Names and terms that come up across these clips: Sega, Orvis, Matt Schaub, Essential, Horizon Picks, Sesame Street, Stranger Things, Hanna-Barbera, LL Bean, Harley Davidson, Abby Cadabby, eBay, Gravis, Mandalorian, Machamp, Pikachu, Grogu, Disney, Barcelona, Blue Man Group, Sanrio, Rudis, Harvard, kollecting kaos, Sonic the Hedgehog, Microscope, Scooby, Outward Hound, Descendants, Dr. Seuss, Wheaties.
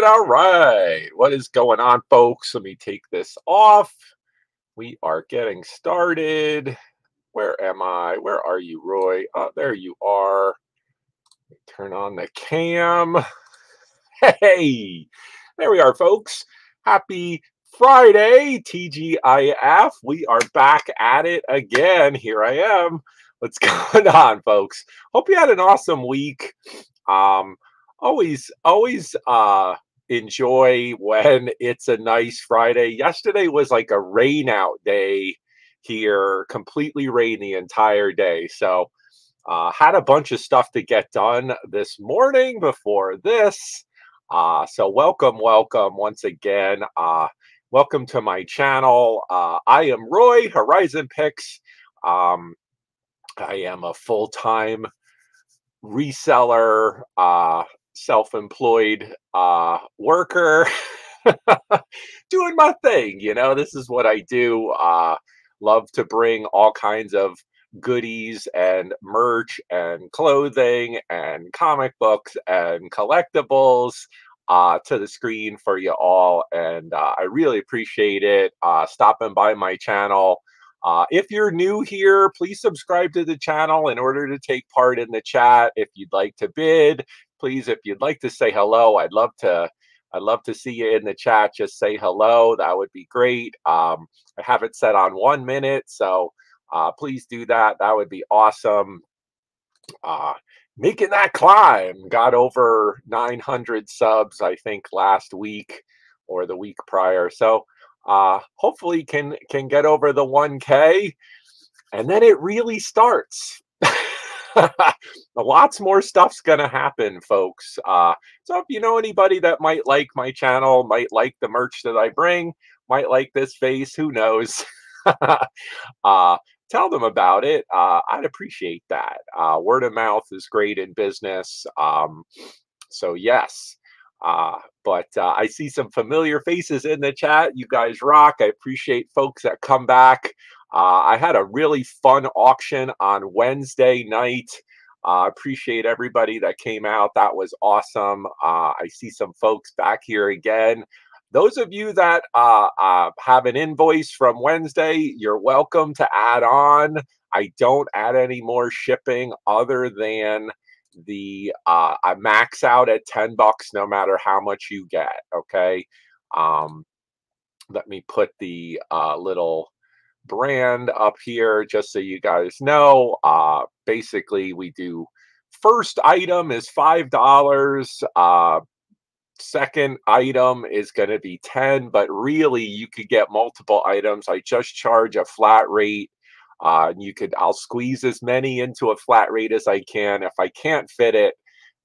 right, all right. What is going on, folks? Let me take this off. We are getting started. Where am I? Where are you, Roy? There you are. Turn on the cam. Hey, there we are, folks. Happy Friday, TGIF. We are back at it again. Here I am. What's going on, folks? Hope you had an awesome week. Always enjoy when it's a nice Friday. Yesterday was like a rain out day here, completely rain the entire day. So had a bunch of stuff to get done this morning before this. So welcome once again. Welcome to my channel. I am Roy, Horizon Picks. I am a full-time reseller, self-employed worker, doing my thing. You know, this is what I do. Love to bring all kinds of goodies and merch and clothing and comic books and collectibles to the screen for you all. And I really appreciate it. Stopping by my channel. If you're new here, please subscribe to the channel in order to take part in the chat. If you'd like to bid, please, if you'd like to say hello, I'd love to see you in the chat. Just say hello. That would be great. I have it set on 1 minute, so please do that. That would be awesome. Making that climb. Got over 900 subs, I think, last week or the week prior. So hopefully can get over the 1K, and then it really starts. Lots more stuff's gonna happen, folks. So if you know anybody that might like my channel, might like the merch that I bring, might like this face, who knows, tell them about it. I'd appreciate that. Word of mouth is great in business. So yes. But I see some familiar faces in the chat. You guys rock. I appreciate folks that come back. I had a really fun auction on Wednesday night. I appreciate everybody that came out. That was awesome. I see some folks back here again. Those of you that have an invoice from Wednesday, you're welcome to add on. I don't add any more shipping other than the I max out at $10 no matter how much you get. Okay. Let me put the little brand up here just so you guys know. Basically, we do first item is $5. Second item is going to be $10, but really you could get multiple items. I just charge a flat rate. I'll squeeze as many into a flat rate as I can. If I can't fit it,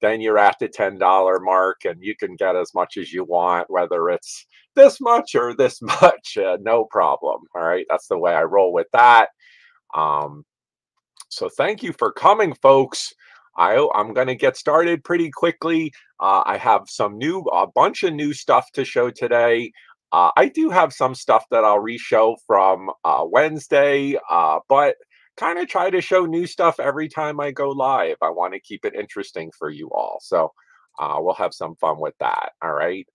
then you're at the $10 mark, and you can get as much as you want, whether it's this much or this much, no problem. All right. That's the way I roll with that. So thank you for coming, folks. I'm going to get started pretty quickly. I have a bunch of new stuff to show today. I do have some stuff that I'll reshow from Wednesday, but kind of try to show new stuff every time I go live. I want to keep it interesting for you all. So we'll have some fun with that. All right.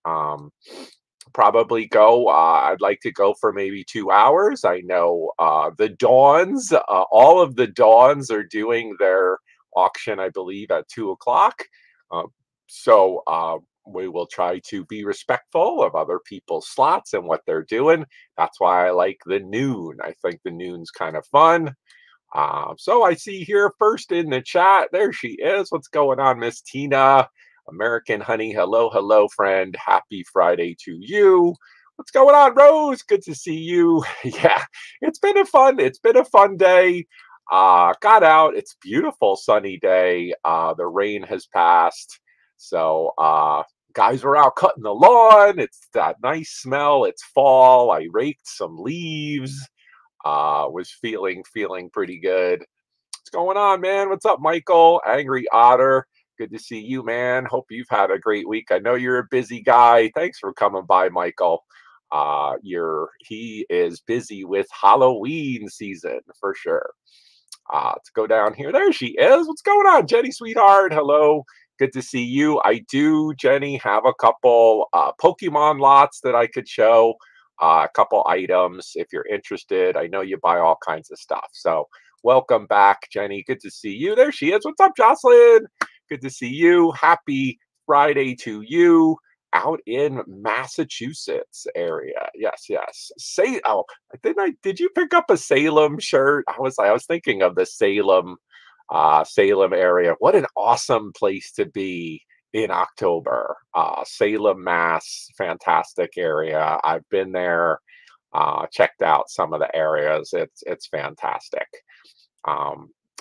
Probably go. I'd like to go for maybe 2 hours. I know the Dawns, all of the Dawns are doing their auction, I believe, at 2 o'clock. So we will try to be respectful of other people's slots and what they're doing. That's why I like the noon. I think the noon's kind of fun. So I see here first in the chat, there she is. What's going on, Miss Tina? American Honey, hello, hello, friend. Happy Friday to you. What's going on, Rose? Good to see you. Yeah, it's been a fun day. Got out. It's beautiful sunny day. The rain has passed. So guys were out cutting the lawn. It's that nice smell. It's fall. I raked some leaves. Was feeling pretty good. What's going on, man? What's up, Michael? Angry Otter. Good to see you, man. Hope you've had a great week. I know you're a busy guy. Thanks for coming by, Michael. He is busy with Halloween season for sure. Let's go down here. There she is. What's going on, Jenny, sweetheart? Hello. Good to see you. I do, Jenny, have a couple Pokemon lots that I could show, a couple items if you're interested. I know you buy all kinds of stuff. So welcome back, Jenny. Good to see you. There she is. What's up, Jocelyn? Good to see you. Happy Friday to you out in Massachusetts area. Yes, yes. Say, oh, did you pick up a Salem shirt? I was thinking of the Salem area. What an awesome place to be in October. Salem, Mass, fantastic area. I've been there, checked out some of the areas. It's fantastic. I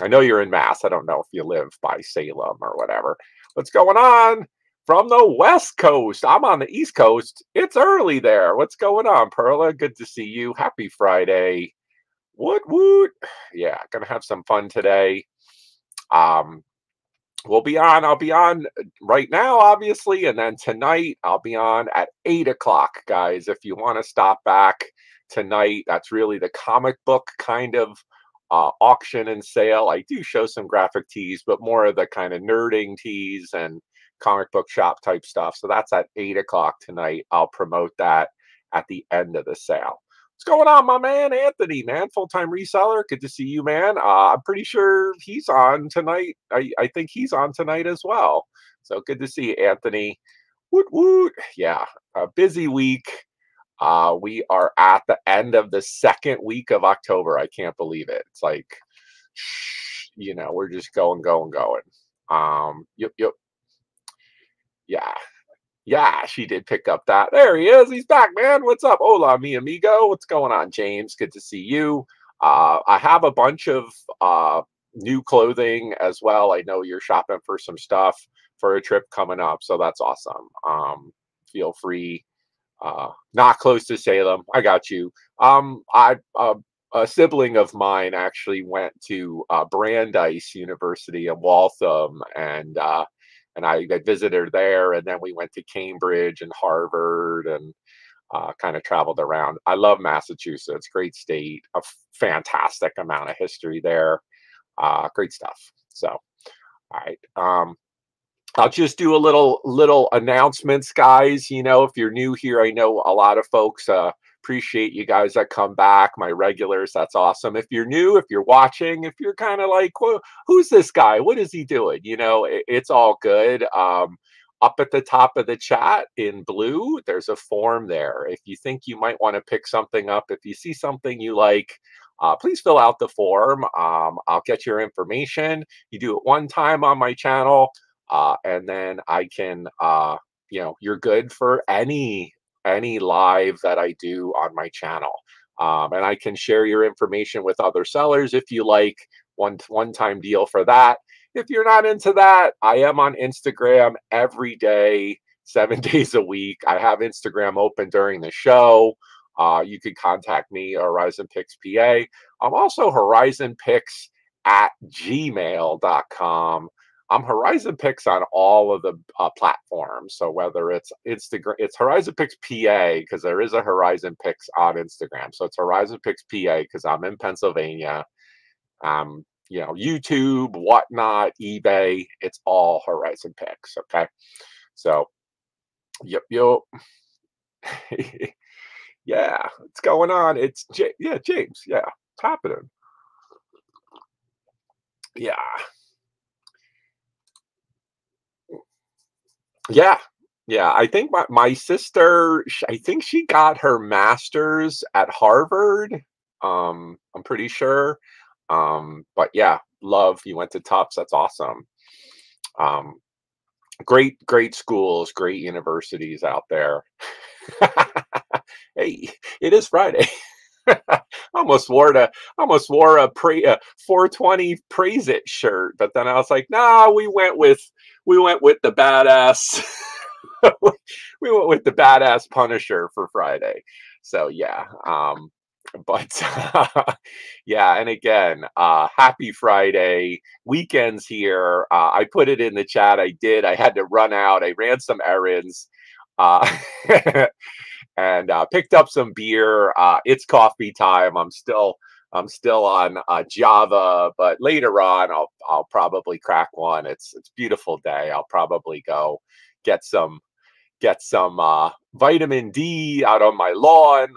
know you're in Mass. I don't know if you live by Salem or whatever. What's going on from the West Coast? I'm on the East Coast. It's early there. What's going on, Perla? Good to see you. Happy Friday. Woot woot. Yeah, gonna have some fun today. We'll be on. I'll be on right now, obviously, and then tonight I'll be on at 8 o'clock, guys. If you want to stop back tonight, that's really the comic book kind of auction and sale. I do show some graphic tees, but more of the kind of nerding tees and comic book shop type stuff. So that's at 8 o'clock tonight. I'll promote that at the end of the sale. What's going on, my man, Anthony, man, full-time reseller? Good to see you, man. I'm pretty sure he's on tonight. I think he's on tonight as well. So good to see you, Anthony. Woot, woot. Yeah, a busy week. We are at the end of the second week of October. I can't believe it. It's like, you know, we're just going. Yep. Yeah. Yeah, she did pick up that. There he is. He's back, man. What's up? Hola, mi amigo. What's going on, James? Good to see you. I have a bunch of new clothing as well. I know you're shopping for some stuff for a trip coming up, so that's awesome. Feel free. Not close to Salem. I got you. A sibling of mine actually went to Brandeis University in Waltham, and I visited her there, and then we went to Cambridge and Harvard and kind of traveled around. I love Massachusetts. Great state. A fantastic amount of history there. Great stuff. So, all right. I'll just do a little announcements, guys. You know, if you're new here, I know a lot of folks appreciate you guys that come back. My regulars, that's awesome. If you're new, if you're watching, if you're kind of like, well, who's this guy? What is he doing? You know, it's all good. Up at the top of the chat in blue, there's a form there. If you think you might want to pick something up, if you see something you like, please fill out the form. I'll get your information. You do it one time on my channel, and then I can, you know, you're good for any live that I do on my channel. And I can share your information with other sellers if you like. One-time deal for that. If you're not into that, I am on Instagram every day, 7 days a week. I have Instagram open during the show. You can contact me, Horizon Picks PA. I'm also Horizon Picks at gmail.com. I'm Horizon Picks on all of the platforms. So whether it's Instagram, it's Horizon Picks PA because there is a Horizon Picks on Instagram. So it's Horizon Picks PA because I'm in Pennsylvania. You know, YouTube, whatnot, eBay, it's all Horizon Picks. Okay. So, yep. Yeah, it's going on. It's, yeah, James. Yeah, it's happening. Yeah. Yeah. I think my sister, I think she got her master's at Harvard. I'm pretty sure. But yeah, love, you went to Tufts. That's awesome. Great schools, great universities out there. Hey, it is Friday. Almost wore a 420 praise it shirt, but then I was like, nah, we went with the badass. We went with the badass Punisher for Friday. So yeah, yeah, and again, happy Friday. Weekends here. I put it in the chat. I had to run out. I ran some errands. And picked up some beer. It's coffee time. I'm still I'm still on Java, but later on I'll probably crack one. It's a beautiful day. I'll probably go get some vitamin D out on my lawn.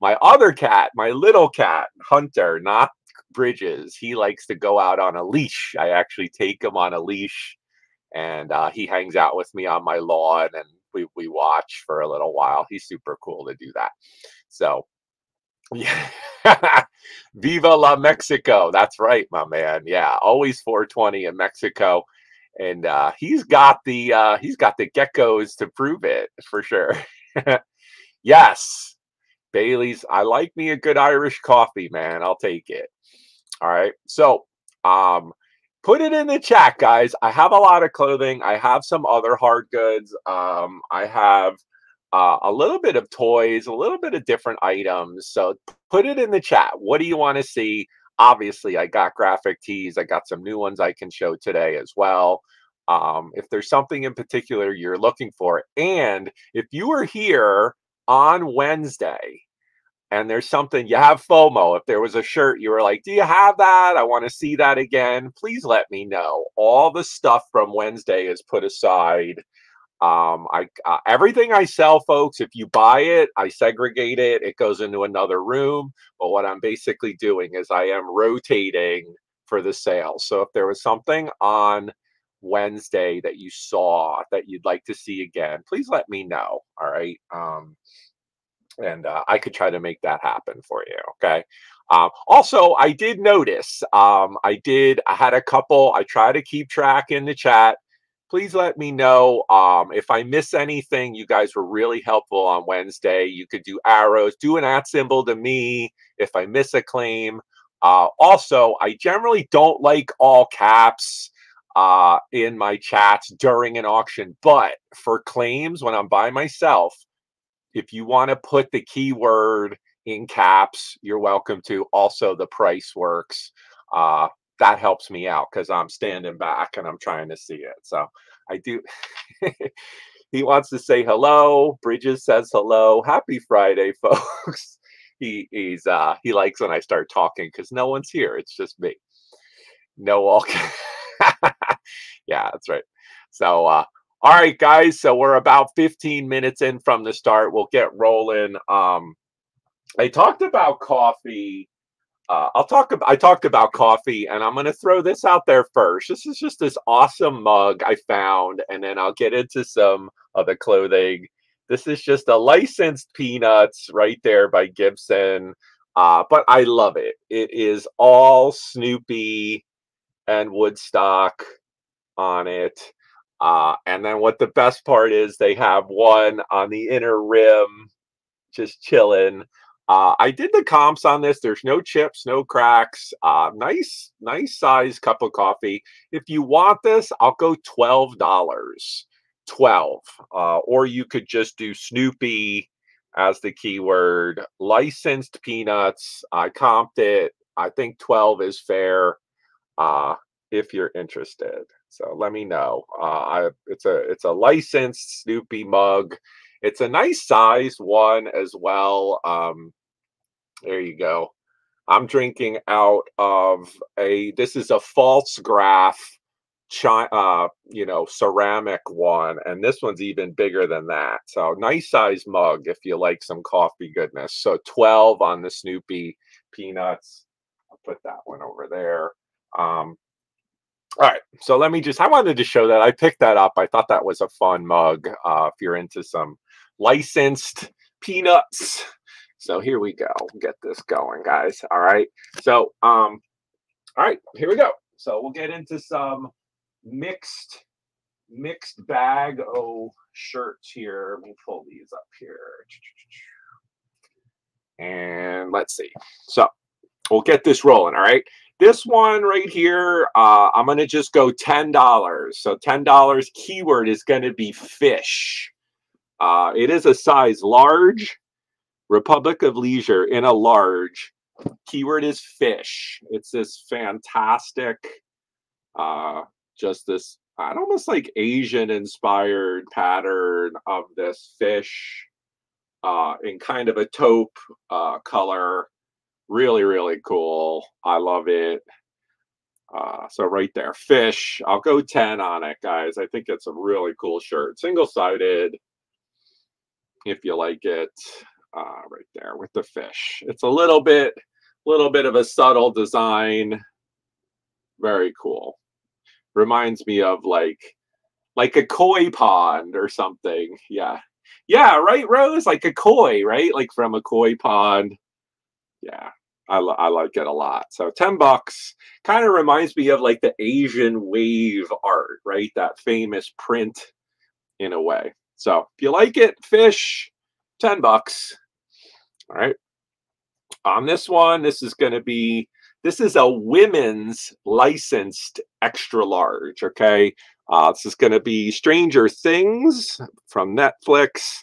My other cat, my little cat, Hunter, not Bridges. He likes to go out on a leash. I actually take him on a leash, and he hangs out with me on my lawn, and we watch for a little while. He's super cool to do that. So, yeah. Viva la Mexico. That's right, my man. Yeah, always 420 in Mexico. And he's got the geckos to prove it for sure. Yes. Bailey's. I like me a good Irish coffee, man. I'll take it. All right. So, put it in the chat, guys. I have a lot of clothing. I have some other hard goods. I have a little bit of toys, a little bit of different items. So put it in the chat. What do you want to see? Obviously, I got graphic tees. I got some new ones I can show today as well. If there's something in particular you're looking for, and if you were here on Wednesday and there's something you have FOMO, if there was a shirt you were like, do you have that? I want to see that again. Please let me know. All the stuff from Wednesday is put aside. Everything I sell, folks, if you buy it, I segregate it. It goes into another room. But what I'm basically doing is I am rotating for the sale. So if there was something on Wednesday that you saw that you'd like to see again, please let me know. All right. And I could try to make that happen for you. Okay. Also, I did notice, I had a couple, I try to keep track in the chat. Please let me know if I miss anything. You guys were really helpful on Wednesday. You could do arrows, do an @ symbol to me if I miss a claim. Also, I generally don't like all caps in my chats during an auction, but for claims when I'm by myself, if you want to put the keyword in caps, you're welcome to. Also, the price works. That helps me out because I'm standing back and I'm trying to see it. So I do. He wants to say hello. Bridges says hello. Happy Friday, folks. He likes when I start talking because no one's here. It's just me. No all. Yeah, that's right. So, all right, guys. So we're about 15 minutes in from the start. We'll get rolling. I talked about coffee. I talked about coffee, and I'm going to throw this out there first. This is just this awesome mug I found, and then I'll get into some other clothing. This is just a licensed Peanuts right there by Gibson, but I love it. It is all Snoopy and Woodstock on it. And then what the best part is, they have one on the inner rim just chilling. I did the comps on this. There's no chips, no cracks. Nice size cup of coffee. If you want this, I'll go $12. Or you could just do Snoopy as the keyword. Licensed Peanuts. I comped it. I think 12 is fair if you're interested. So let me know. It's a licensed Snoopy mug. It's a nice size one as well. There you go. I'm drinking out of this is a false graph, ceramic one. And this one's even bigger than that. So nice size mug if you like some coffee goodness. So 12 on the Snoopy Peanuts. I'll put that one over there. All right, so I wanted to show that. I picked that up. I thought that was a fun mug if you're into some licensed Peanuts. So here we go. Get this going, guys. All right. So, all right, here we go. So we'll get into some mixed bag O shirts here. We'll pull these up here. And let's see. So we'll get this rolling, all right? This one right here, I'm going to just go $10. So $10 keyword is going to be fish. It is a size large. Republic of Leisure in a large. Keyword is fish. It's this fantastic, just this, almost like Asian-inspired pattern of this fish. in kind of a taupe color. Really, really cool. I love it. So right there, fish. I'll go 10 on it, guys. I think it's a really cool shirt. Single-sided, if you like it. Right there with the fish. It's a little bit of a subtle design. Very cool. Reminds me of like a koi pond or something. Yeah. Yeah, right, Rose? Like a koi, right? Like from a koi pond. Yeah, I like it a lot. So $10 kind of reminds me of like the Asian wave art, right? That famous print in a way. So if you like it, fish, $10. All right. On this one, this is a women's licensed extra large, okay? This is going to be Stranger Things from Netflix.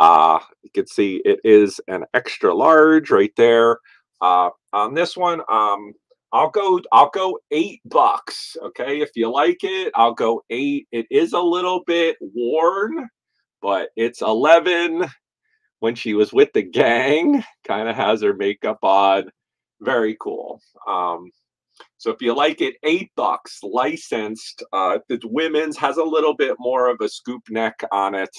You can see it is an extra large right there. On this one, I'll go $8. Okay. If you like it, I'll go 8. It is a little bit worn, but it's 11 when she was with the gang, kind of has her makeup on. Very cool. So if you like it, $8 licensed. The women's has a little bit more of a scoop neck on it.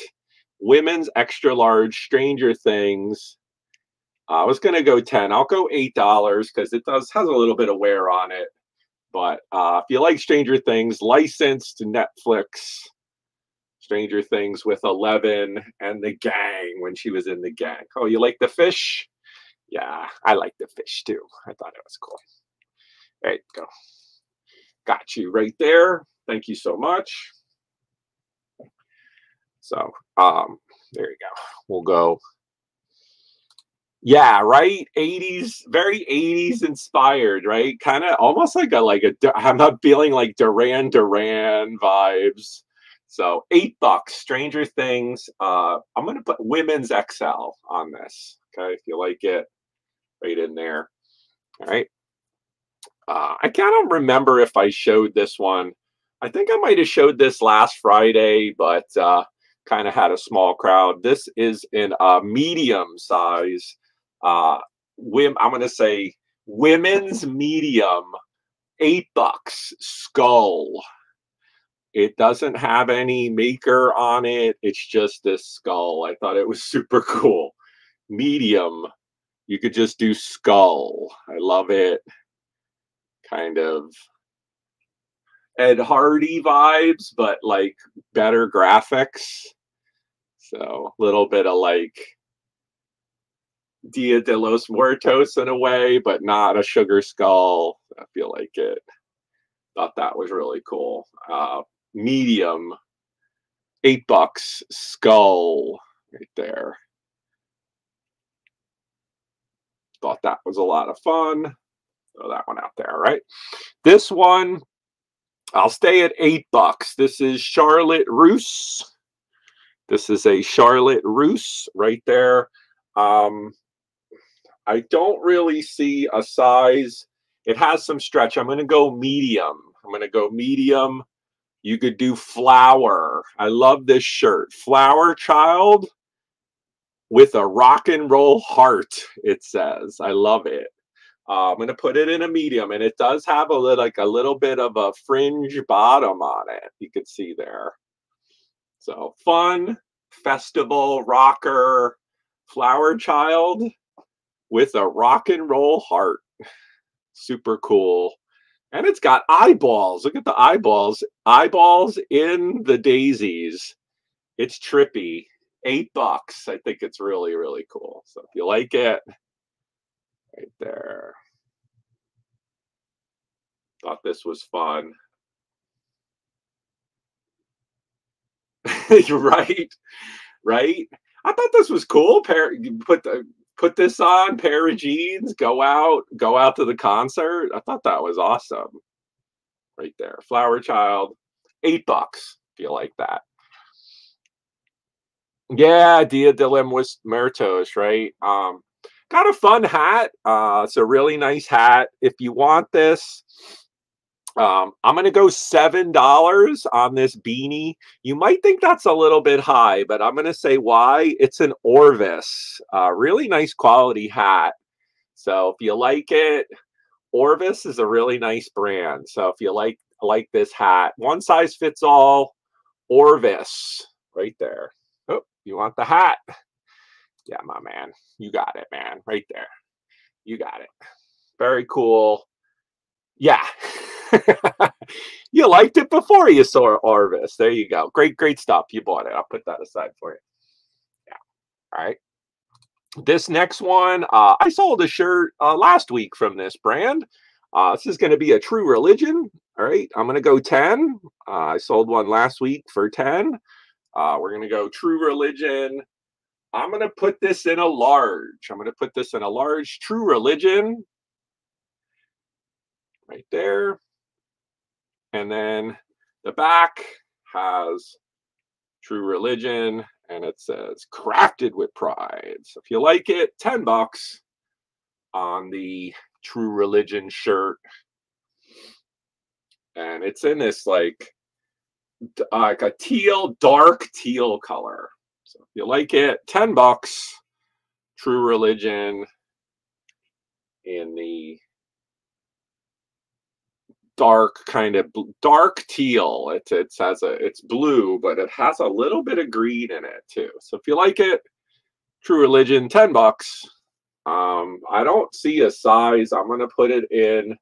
Women's extra large Stranger Things. I was going to go 10. I'll go $8 because it has a little bit of wear on it. But if you like Stranger Things, licensed Netflix. Stranger Things with 11 and the gang when she was in the gang. Oh, you like the fish? Yeah, I like the fish too. I thought it was cool. There you go. Got you right there. Thank you so much. So there you go. We'll go. Yeah, right. 80s, very 80s inspired, right? Kind of almost like a I'm not feeling like Duran Duran vibes. So $8, Stranger Things. I'm gonna put women's XL on this. Okay, if you like it, right in there. All right. I can't remember if I showed this one. I think I might have showed this last Friday, but kind of had a small crowd. This is in a medium size. I'm going to say women's medium, $8 skull. It doesn't have any maker on it. It's just this skull. I thought it was super cool. Medium. You could just do skull. I love it. Kind of Ed Hardy vibes, but like better graphics. So a little bit of like Dia de los Muertos in a way, but not a sugar skull. I feel like it. Thought that was really cool. Medium, $8, skull right there. Thought that was a lot of fun. Throw that one out there, right? This one, I'll stay at $8. This is Charlotte Russe. This is a Charlotte Russe right there. I don't really see a size. It has some stretch. I'm going to go medium. I'm going to go medium. You could do flower. I love this shirt. Flower child with a rock and roll heart, it says. I love it. I'm going to put it in a medium, and it does have a little bit of a fringe bottom on it. You can see there. So fun, festival, rocker, flower child with a rock and roll heart. Super cool. And it's got eyeballs. Look at the eyeballs. Eyeballs in the daisies. It's trippy. $8. I think it's really, really cool. So if you like it, right there. Thought this was fun. Right? Right? I thought this was cool. Put this on, pair of jeans, go out to the concert. I thought that was awesome. Right there. Flower child. $8 if you like that. Yeah, Dia de los Muertos, right? Got a fun hat. It's a really nice hat. If you want this, I'm going to go $7 on this beanie. You might think that's a little bit high, but I'm going to say why. It's an Orvis. Really nice quality hat. So if you like it, Orvis is a really nice brand. So if you like this hat, one size fits all, Orvis right there. Oh, you want the hat? Yeah, my man. You got it, man. Right there. You got it. Very cool. Yeah. You liked it before you saw Orvis. There you go. Great, great stuff. You bought it. I'll put that aside for you. Yeah. All right. This next one, I sold a shirt last week from this brand. This is going to be a True Religion. All right. I'm going to go 10. I sold one last week for 10. We're going to go True Religion. I'm going to put this in a large. I'm going to put this in a large. True Religion. Right there. And then the back has True Religion, and it says crafted with pride. So if you like it, $10 on the True Religion shirt. And it's in this like a teal, dark teal color. So if you like it, $10, True Religion in the dark kind of dark teal. It's blue, but it has a little bit of green in it too. So if you like it, True Religion, $10. I don't see a size. I'm gonna put it in.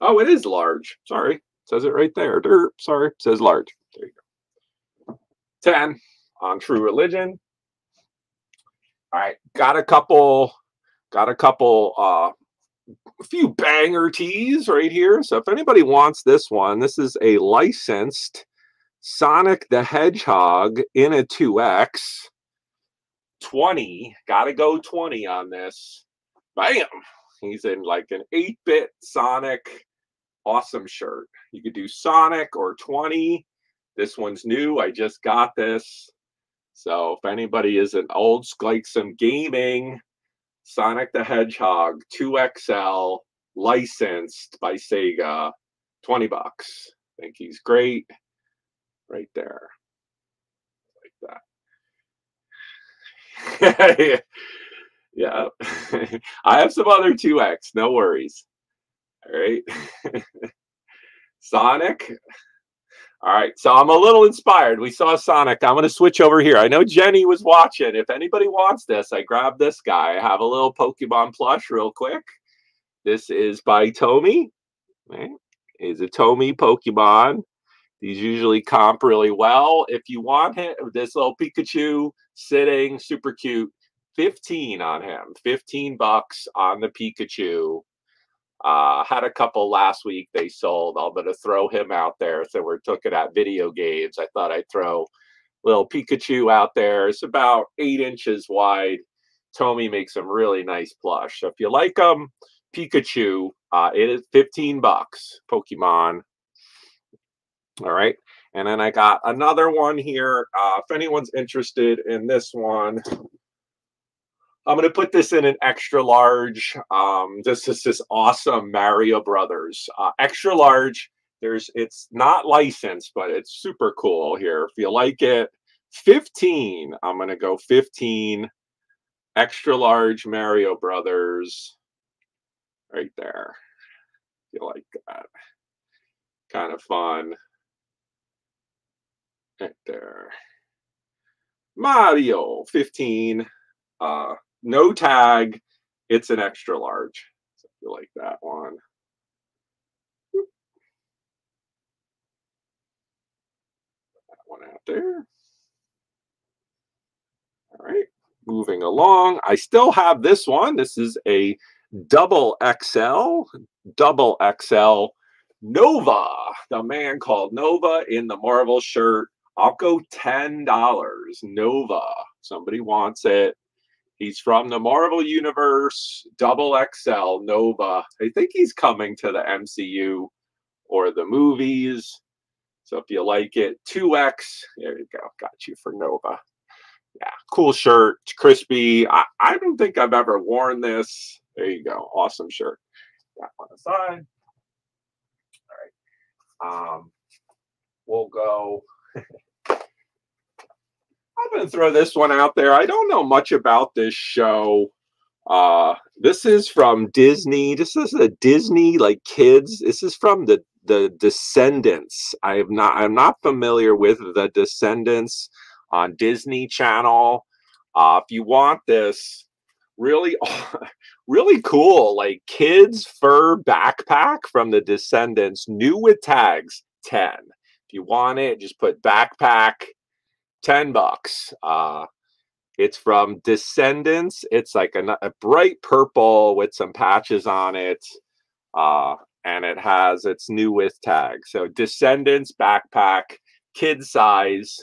Oh, it is large. Sorry, it says it right there. Sorry, it says large. There you go. 10 on True Religion. All right, got a couple. A few banger tees right here. So if anybody wants this one, this is a licensed Sonic the Hedgehog in a 2X. 20. Gotta go 20 on this. Bam! He's in like an 8-bit Sonic. Awesome shirt. You could do Sonic or 20. This one's new. I just got this. So if anybody is an old, like some gaming, Sonic the Hedgehog 2XL licensed by Sega, $20. I think he's great. Right there. Like that. Yeah. I have some other 2X, no worries. All right. Sonic. All right, so I'm a little inspired. We saw Sonic. I'm going to switch over here. I know Jenny was watching. If anybody wants this, I grabbed this guy. I have a little Pokemon plush real quick. This is by Tomy. Right? It's a Tomy Pokemon. These usually comp really well. If you want him, this little Pikachu sitting, super cute, 15 on him. $15 on the Pikachu. Had a couple last week they sold. I'm going to throw him out there. So we're looking at video games. I thought I'd throw little Pikachu out there. It's about 8 inches wide. Tomy makes them really nice plush. So if you like them, Pikachu, it is $15, Pokemon. All right. And then I got another one here. If anyone's interested in this one, I'm going to put this in an extra large. This is this awesome Mario Brothers. Extra large. It's not licensed, but it's super cool here. If you like it, 15. I'm going to go 15. Extra large Mario Brothers. Right there. If you like that. Kind of fun. Right there. Mario, 15. No tag, it's an extra large. So if you like that one. Put that one out there. All right, moving along. I still have this one. This is a double XL Nova. The man called Nova in the Marvel shirt. I'll go $10. Nova. Somebody wants it. He's from the Marvel Universe, double XL, Nova. I think he's coming to the MCU or the movies. So if you like it, 2X. There you go. Got you for Nova. Yeah, cool shirt. Crispy. I don't think I've ever worn this. There you go. Awesome shirt. That one aside. All right. We'll go. I'm going to throw this one out there. I don't know much about this show. This is from Disney. This is a Disney, like, kids. This is from the Descendants. I'm not familiar with the Descendants on Disney Channel. If you want this really, really cool, like, kids fur backpack from the Descendants, new with tags, 10. If you want it, just put backpack, $10. It's from Descendants. It's like a bright purple with some patches on it. And it has its new with tag. So Descendants backpack, kid size,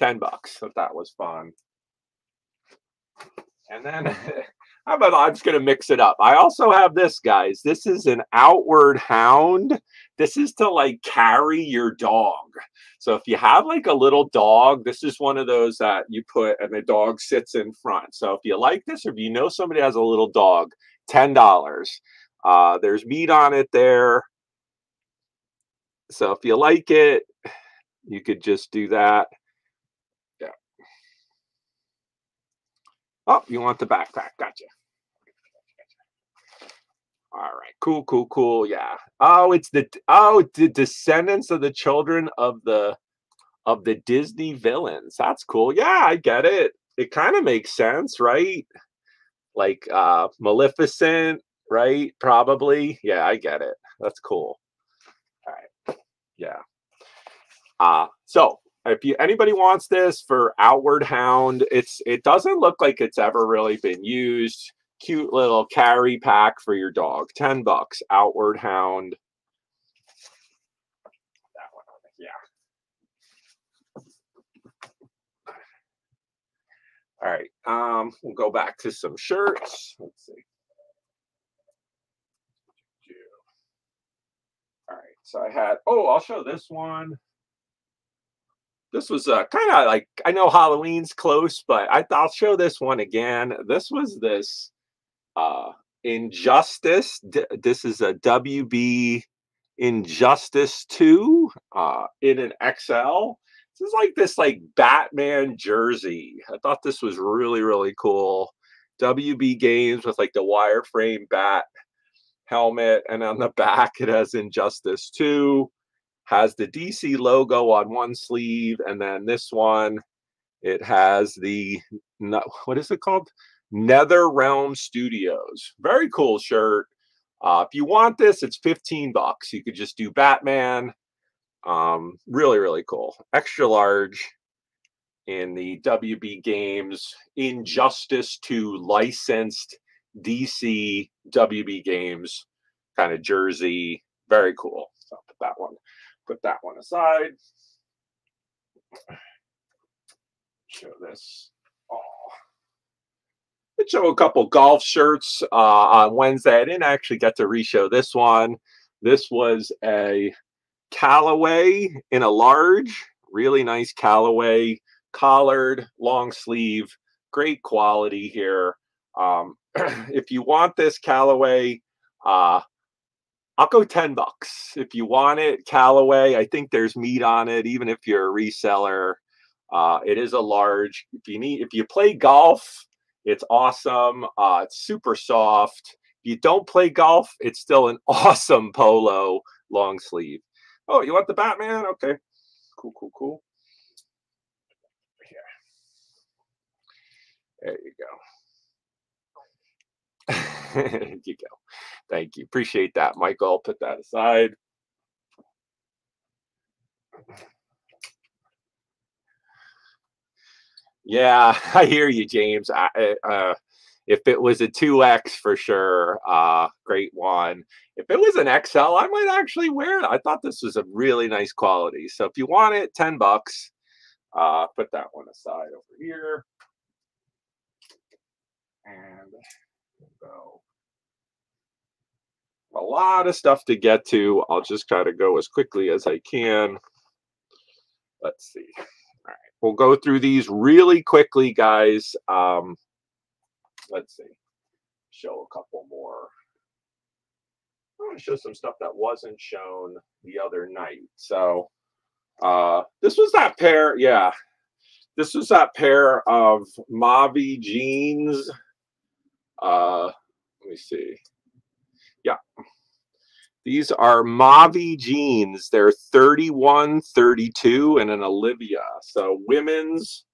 $10. So that was fun. And then I'm just going to mix it up. I also have this, guys. This is an Outward Hound. This is to, like, carry your dog. So if you have, like, a little dog, this is one of those that you put and the dog sits in front. So if you like this, or if you know somebody has a little dog, $10. There's meat on it there. So if you like it, you could just do that. Yeah. Oh, you want the backpack. Gotcha. All right. Cool, cool, cool. Yeah. Oh, it's the Descendants of the children of the Disney villains. That's cool. Yeah, I get it. It kind of makes sense, right? Like Maleficent, right? Probably. Yeah, I get it. That's cool. All right. Yeah. So if anybody wants this for Outward Hound, it doesn't look like it's ever really been used. Cute little carry pack for your dog. $10. Outward Hound. That one, yeah. All right. We'll go back to some shirts. Let's see. All right. So I had. Oh, I'll show this one. This was kind of like, I know Halloween's close, but I'll show this one again. This was this. Injustice. This is a WB Injustice 2 in an XL. This is like this, like, Batman jersey. I thought this was really, really cool. WB Games with, like, the wireframe bat helmet, and on the back it has Injustice 2. Has the DC logo on one sleeve, and then this one, it has the, what is it called? NetherRealm Studios. Very cool shirt. If you want this, it's $15. You could just do Batman. Really, really cool. Extra large in the WB Games Injustice 2 licensed DC WB Games kind of jersey. Very cool. So I'll put that one aside. Show this. Show a couple golf shirts on Wednesday. I didn't actually get to reshow this one. This was a Callaway in a large, really nice Callaway, collared, long sleeve, great quality here. If you want this Callaway, I'll go $10 if you want it. Callaway, I think there's meat on it, even if you're a reseller. It is a large. If you play golf, it's awesome. It's super soft. If you don't play golf, it's still an awesome polo long sleeve. Oh, you want the Batman? Okay. Cool, cool, cool. Yeah. There you go. There you go. Thank you. Appreciate that, Michael. Put that aside. Yeah, I hear you, James. If it was a 2X, for sure, great one. If it was an XL, I might actually wear it. I thought this was a really nice quality. So if you want it, $10. Put that one aside over here. And go. A lot of stuff to get to. I'll just try to go as quickly as I can. Let's see. We'll go through these really quickly, guys. Let's see. Show a couple more. I'm going to show some stuff that wasn't shown the other night. So this was that pair. Yeah, this was that pair of Mavi jeans. Let me see. Yeah. These are Mavi jeans. They're 31, 32, and an Olivia. So women's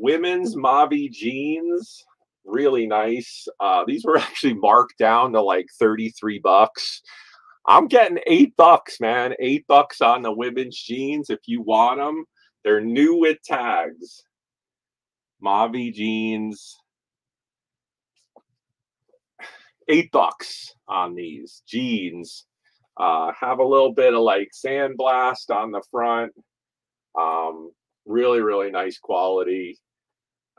Mavi jeans, really nice. These were actually marked down to like 33 bucks. I'm getting $8, man. $8 on the women's jeans if you want them. They're new with tags. Mavi jeans. $8 on these jeans. Have a little bit of like sandblast on the front. Really, really nice quality.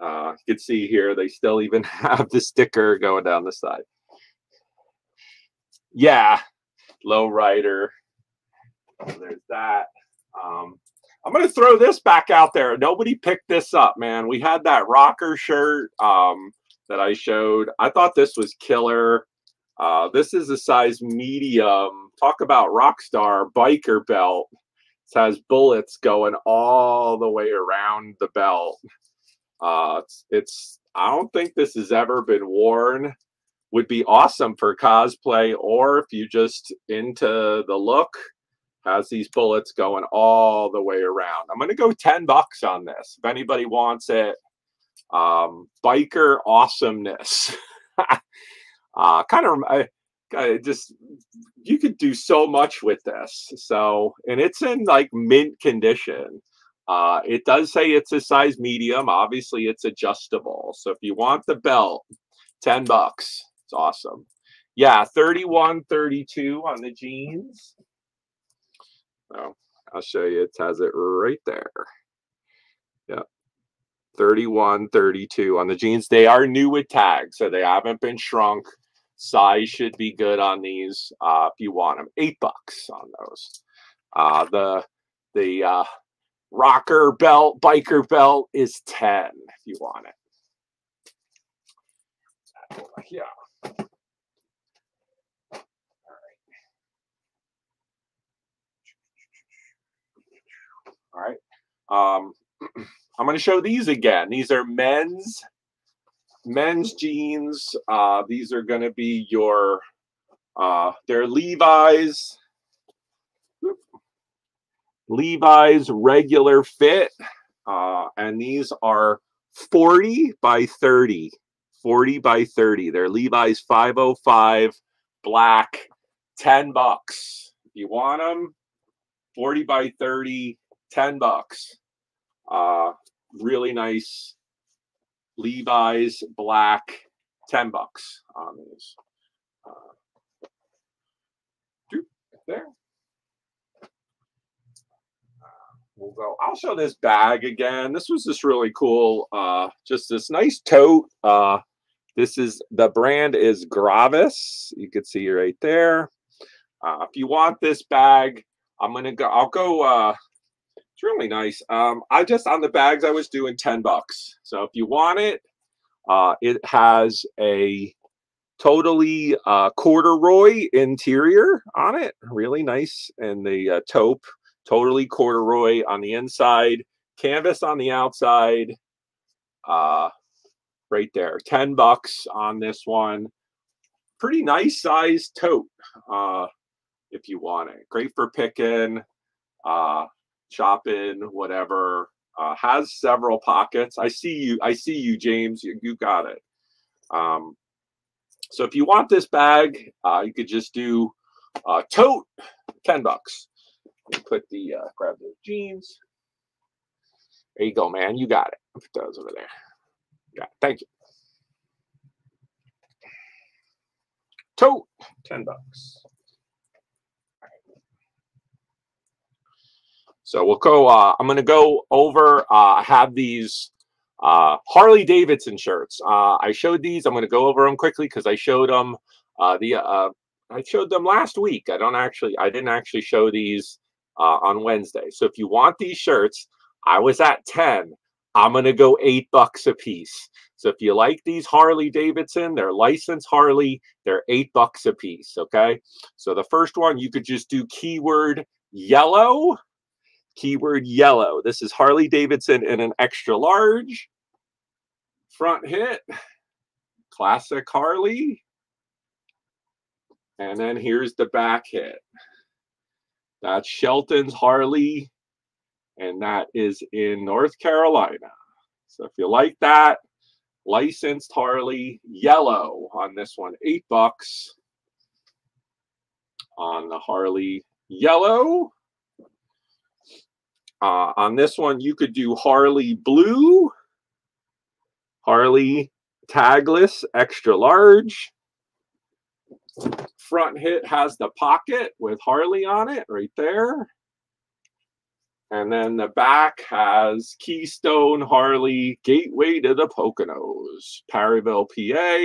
You can see here, they still even have the sticker going down the side. Yeah, low rider. So there's that. I'm going to throw this back out there. Nobody picked this up, man. We had that rocker shirt that I showed. I thought this was killer. This is a size medium. Talk about Rockstar biker belt. It has bullets going all the way around the belt. I don't think this has ever been worn. Would be awesome for cosplay, or if you just into the look, has these bullets going all the way around. I'm going to go $10 on this. If anybody wants it, biker awesomeness. You could do so much with this. So, and it's in like mint condition. It does say it's a size medium. Obviously, it's adjustable. So if you want the belt, $10. It's awesome. Yeah, 31, 32 on the jeans. So I'll show you. It has it right there. Yeah, 31, 32 on the jeans. They are new with tags, so they haven't been shrunk. Size should be good on these if you want them. $8 on those. The rocker belt, biker belt is 10 if you want it. Yeah. All right. All right. I'm going to show these again. These are men's jeans. These are going to be your they're Levi's. Levi's regular fit, and these are 40 by 30, 40 by 30. They're Levi's 505 black, $10. If you want them, 40 by 30, $10. Really nice Levi's black, $10 on these. There. We'll go. I'll show this bag again. This was just really cool. Just this nice tote. This is, the brand is Gravis. You can see right there. If you want this bag, it's really nice. I just, on the bags, I was doing $10. So if you want it, it has a totally corduroy interior on it. Really nice. And the taupe. Totally corduroy on the inside, canvas on the outside, right there. $10 on this one. Pretty nice size tote if you want it. Great for picking, shopping, whatever. Has several pockets. I see you, James. You got it. So if you want this bag, you could just do tote, $10. Put the grab the jeans. There you go, man. You got it. Put those over there. Yeah, thank you. Tote, $10. So we'll go. I'm gonna go over. I have these Harley Davidson shirts. I showed these. I'm gonna go over them quickly because I showed them I showed them last week. I didn't actually show these on Wednesday. So if you want these shirts, I was at 10. I'm going to go $8 a piece. So if you like these Harley Davidson, they're licensed Harley, they're $8 a piece, okay? So the first one, you could just do keyword yellow. Keyword yellow. This is Harley Davidson in an extra large. Front hit. Classic Harley. And then here's the back hit. That's Shelton's Harley. And that is in North Carolina. So if you like that, licensed Harley, yellow on this one, $8 on the Harley yellow. On this one, you could do Harley blue, Harley tagless, extra large. Front hit has the pocket with Harley on it right there. And then the back has Keystone Harley, Gateway to the Poconos, Perryville, PA,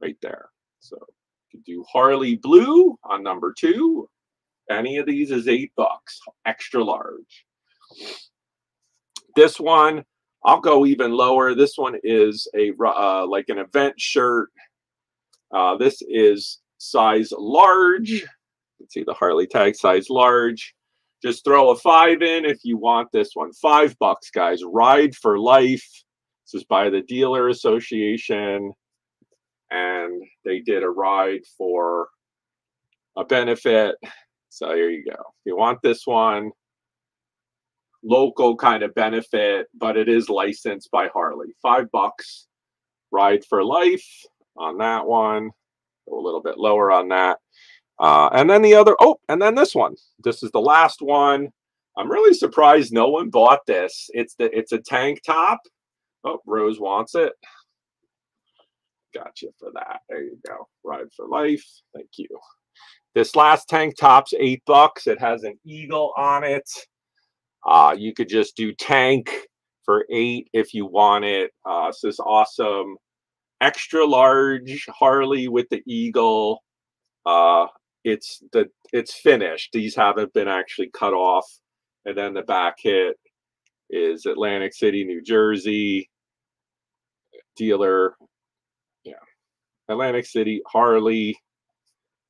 right there. So you could do Harley blue on number 2. Any of these is $8, extra large. This one, I'll go even lower. This one is a like an event shirt. This is size large. Let's see the Harley tag, size large. Just throw a 5 in if you want this one. $5, guys. Ride for Life. This is by the Dealer Association. And they did a ride for a benefit. So here you go. If you want this one, local kind of benefit, but it is licensed by Harley. $5, Ride for Life on that one. Go a little bit lower on that. And then the other, and then this one. This is the last one. I'm really surprised no one bought this. It's a tank top. Oh, Rose wants it. Gotcha for that. There you go. Ride for Life. Thank you. This last tank top's $8. It has an eagle on it. You could just do tank for $8 if you want it. It's this awesome extra large Harley with the eagle. It's finished. These haven't been actually cut off. And then the back hit is Atlantic City, New Jersey. Dealer. Yeah. Atlantic City, Harley.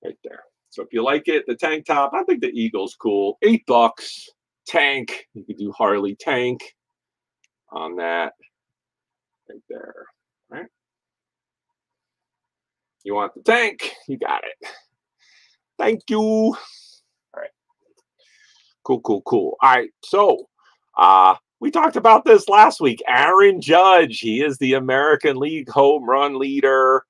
Right there. So if you like it, the tank top, I think the eagle's cool. $8. Tank. You could do Harley tank on that. Right there. All right. You want the tank? You got it. Thank you. All right. Cool, cool, cool. All right. So we talked about this last week. Aaron Judge, he is the American League home run leader.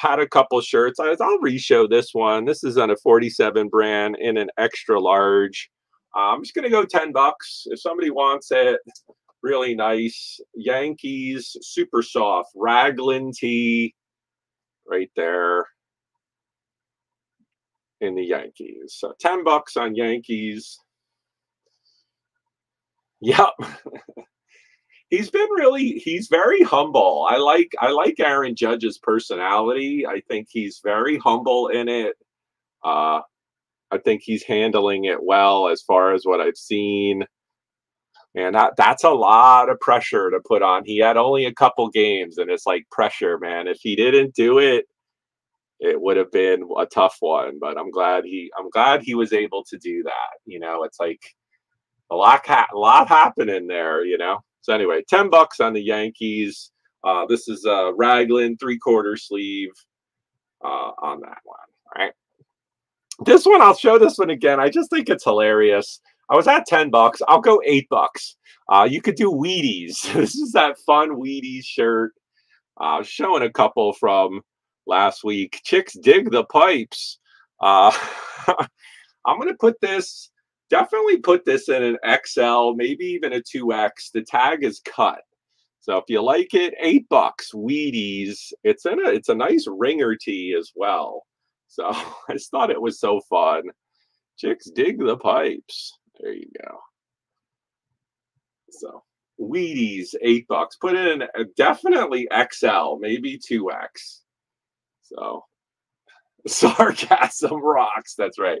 Had a couple shirts. I'll reshow this one. This is on a 47 brand in an extra large. I'm just going to go $10 if somebody wants it. Really nice. Yankees, super soft. Raglan tee right there. In the Yankees. So $10 on Yankees. Yep. He's very humble. I like Aaron Judge's personality. I think he's very humble in it. I think he's handling it well as far as what I've seen. Man, that's a lot of pressure to put on. He had only a couple games and it's like pressure, man. If he didn't do it, it would have been a tough one, but I'm glad he was able to do that. You know, it's like a lot happening there, you know? So anyway, $10 on the Yankees. This is a raglan 3/4 sleeve on that one. All right. This one, I'll show this one again. I just think it's hilarious. I was at $10. I'll go $8. You could do Wheaties. This is that fun Wheaties shirt. Showing a couple from last week. Chicks dig the pipes. I'm going to put this, definitely put this in an XL, maybe even a 2X. The tag is cut. So if you like it, $8, Wheaties. It's a nice ringer tee as well. So I just thought it was so fun. Chicks dig the pipes. There you go. So Wheaties, $8. Put in definitely XL, maybe 2X. So, sarcasm rocks. That's right.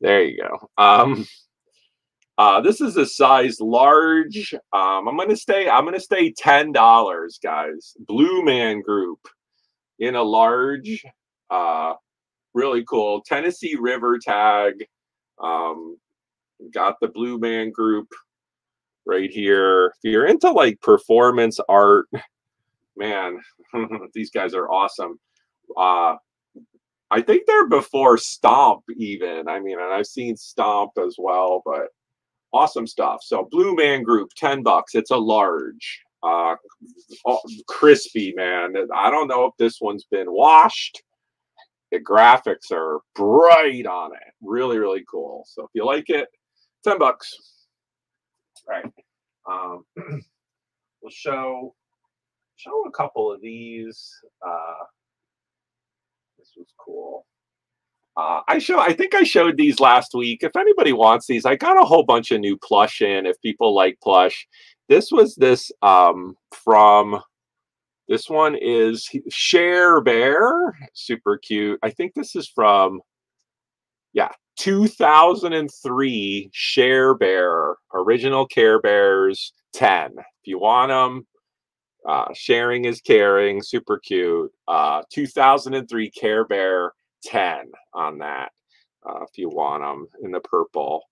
There you go. This is a size large. I'm gonna stay $10, guys. Blue Man Group in a large. Really cool Tennessee River tag. Got the Blue Man Group right here. If you're into like performance art, man, these guys are awesome. I think they're before Stomp even. I mean, and I've seen Stomp as well, but awesome stuff. So Blue Man Group, $10. It's a large. Crispy, man. I don't know if this one's been washed. The graphics are bright on it. Really, really cool. So if you like it, $10. All right. We'll show a couple of these. This was cool. I think I showed these last week. If anybody wants these, I got a whole bunch of new plush in if people like plush. This was this from, this one is Share Bear, super cute. I think this is from, yeah, 2003 Share Bear, original Care Bears, 10. If you want them, sharing is caring, super cute. 2003 Care Bear, 10 on that, if you want them in the purple.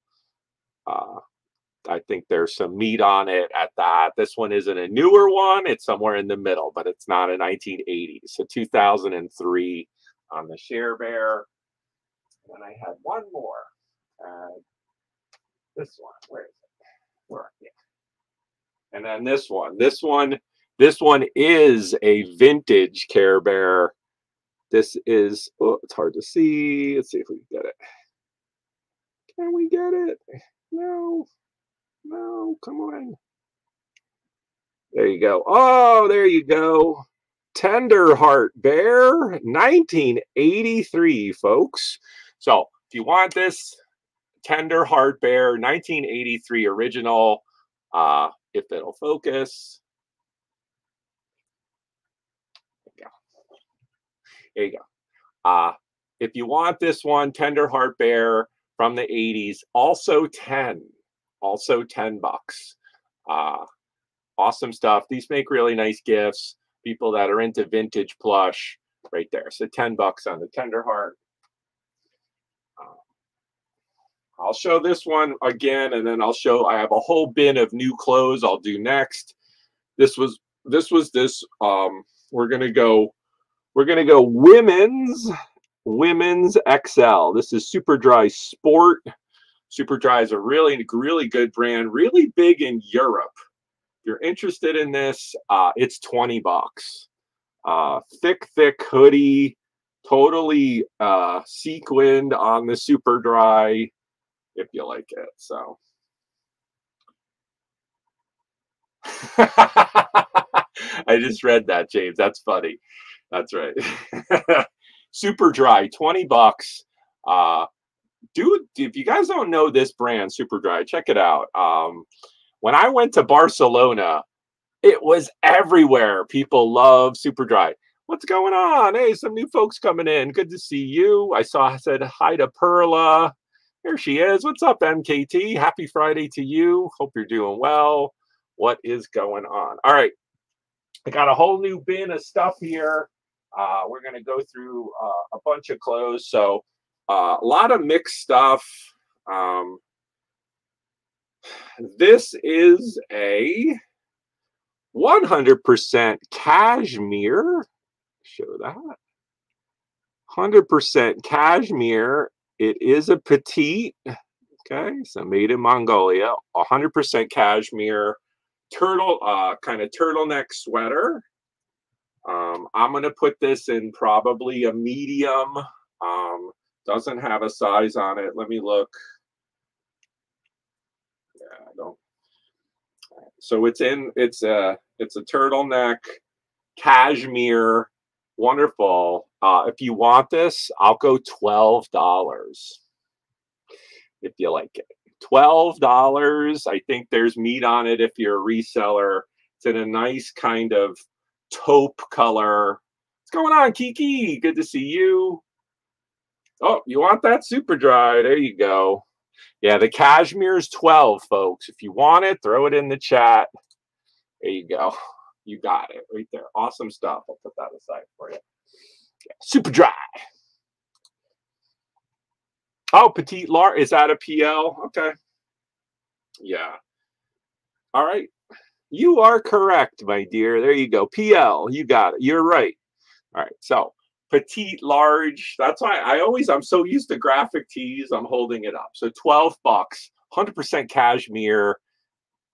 I think there's some meat on it at that. This one isn't a newer one. It's somewhere in the middle, but it's not a 1980s. So 2003 on the Share Bear. And then I had one more. This one, where is it? Where? Yeah. And then this one is a vintage Care Bear. This is, oh, it's hard to see. Let's see if we can get it. Can we get it? No. No, come on. There you go. Oh, there you go. Tender Heart Bear, 1983, folks. So if you want this, Tender Heart Bear, 1983 original, if it'll focus. There you go. If you want this one, Tender Heart Bear from the 80s, also 10. Also $10. Awesome stuff. These make really nice gifts. People that are into vintage plush right there. So $10 on the Tender Heart. I'll show this one again, and then I'll show, I have a whole bin of new clothes I'll do next. This was this. We're gonna go women's XL. This is Superdry Sport. Superdry is a really, really good brand, really big in Europe. If you're interested in this, it's $20. Thick hoodie, totally sequined on the Superdry, if you like it. So, I just read that, James. That's funny. That's right. Superdry, $20. Dude, if you guys don't know this brand, Superdry, check it out. When I went to Barcelona, it was everywhere. People love Superdry. What's going on? Hey, some new folks coming in. Good to see you. I said hi to Perla. Here she is. What's up, MKT? Happy Friday to you. Hope you're doing well. What is going on? All right. I got a whole new bin of stuff here. We're going to go through a bunch of clothes. So, a lot of mixed stuff. This is a 100% cashmere. Show that. 100% cashmere. It is a petite. Okay, so made in Mongolia. 100% cashmere turtle, kind of turtleneck sweater. I'm going to put this in probably a medium. Doesn't have a size on it. Let me look. Yeah, I don't. So it's in. It's a turtleneck, cashmere, wonderful. If you want this, I'll go $12. If you like it, $12. I think there's meat on it. If you're a reseller, it's in a nice kind of taupe color. What's going on, Kiki? Good to see you. Oh, you want that Superdry? There you go. Yeah, the cashmere is 12, folks. If you want it, throw it in the chat. There you go. You got it right there. Awesome stuff. I'll put that aside for you. Yeah. Super dry. Oh, Petite Lar. Is that a PL? Okay. Yeah. All right. You are correct, my dear. There you go. PL. You got it. You're right. All right. So petite, large. That's why I'm so used to graphic tees. I'm holding it up. So $12, 100% cashmere.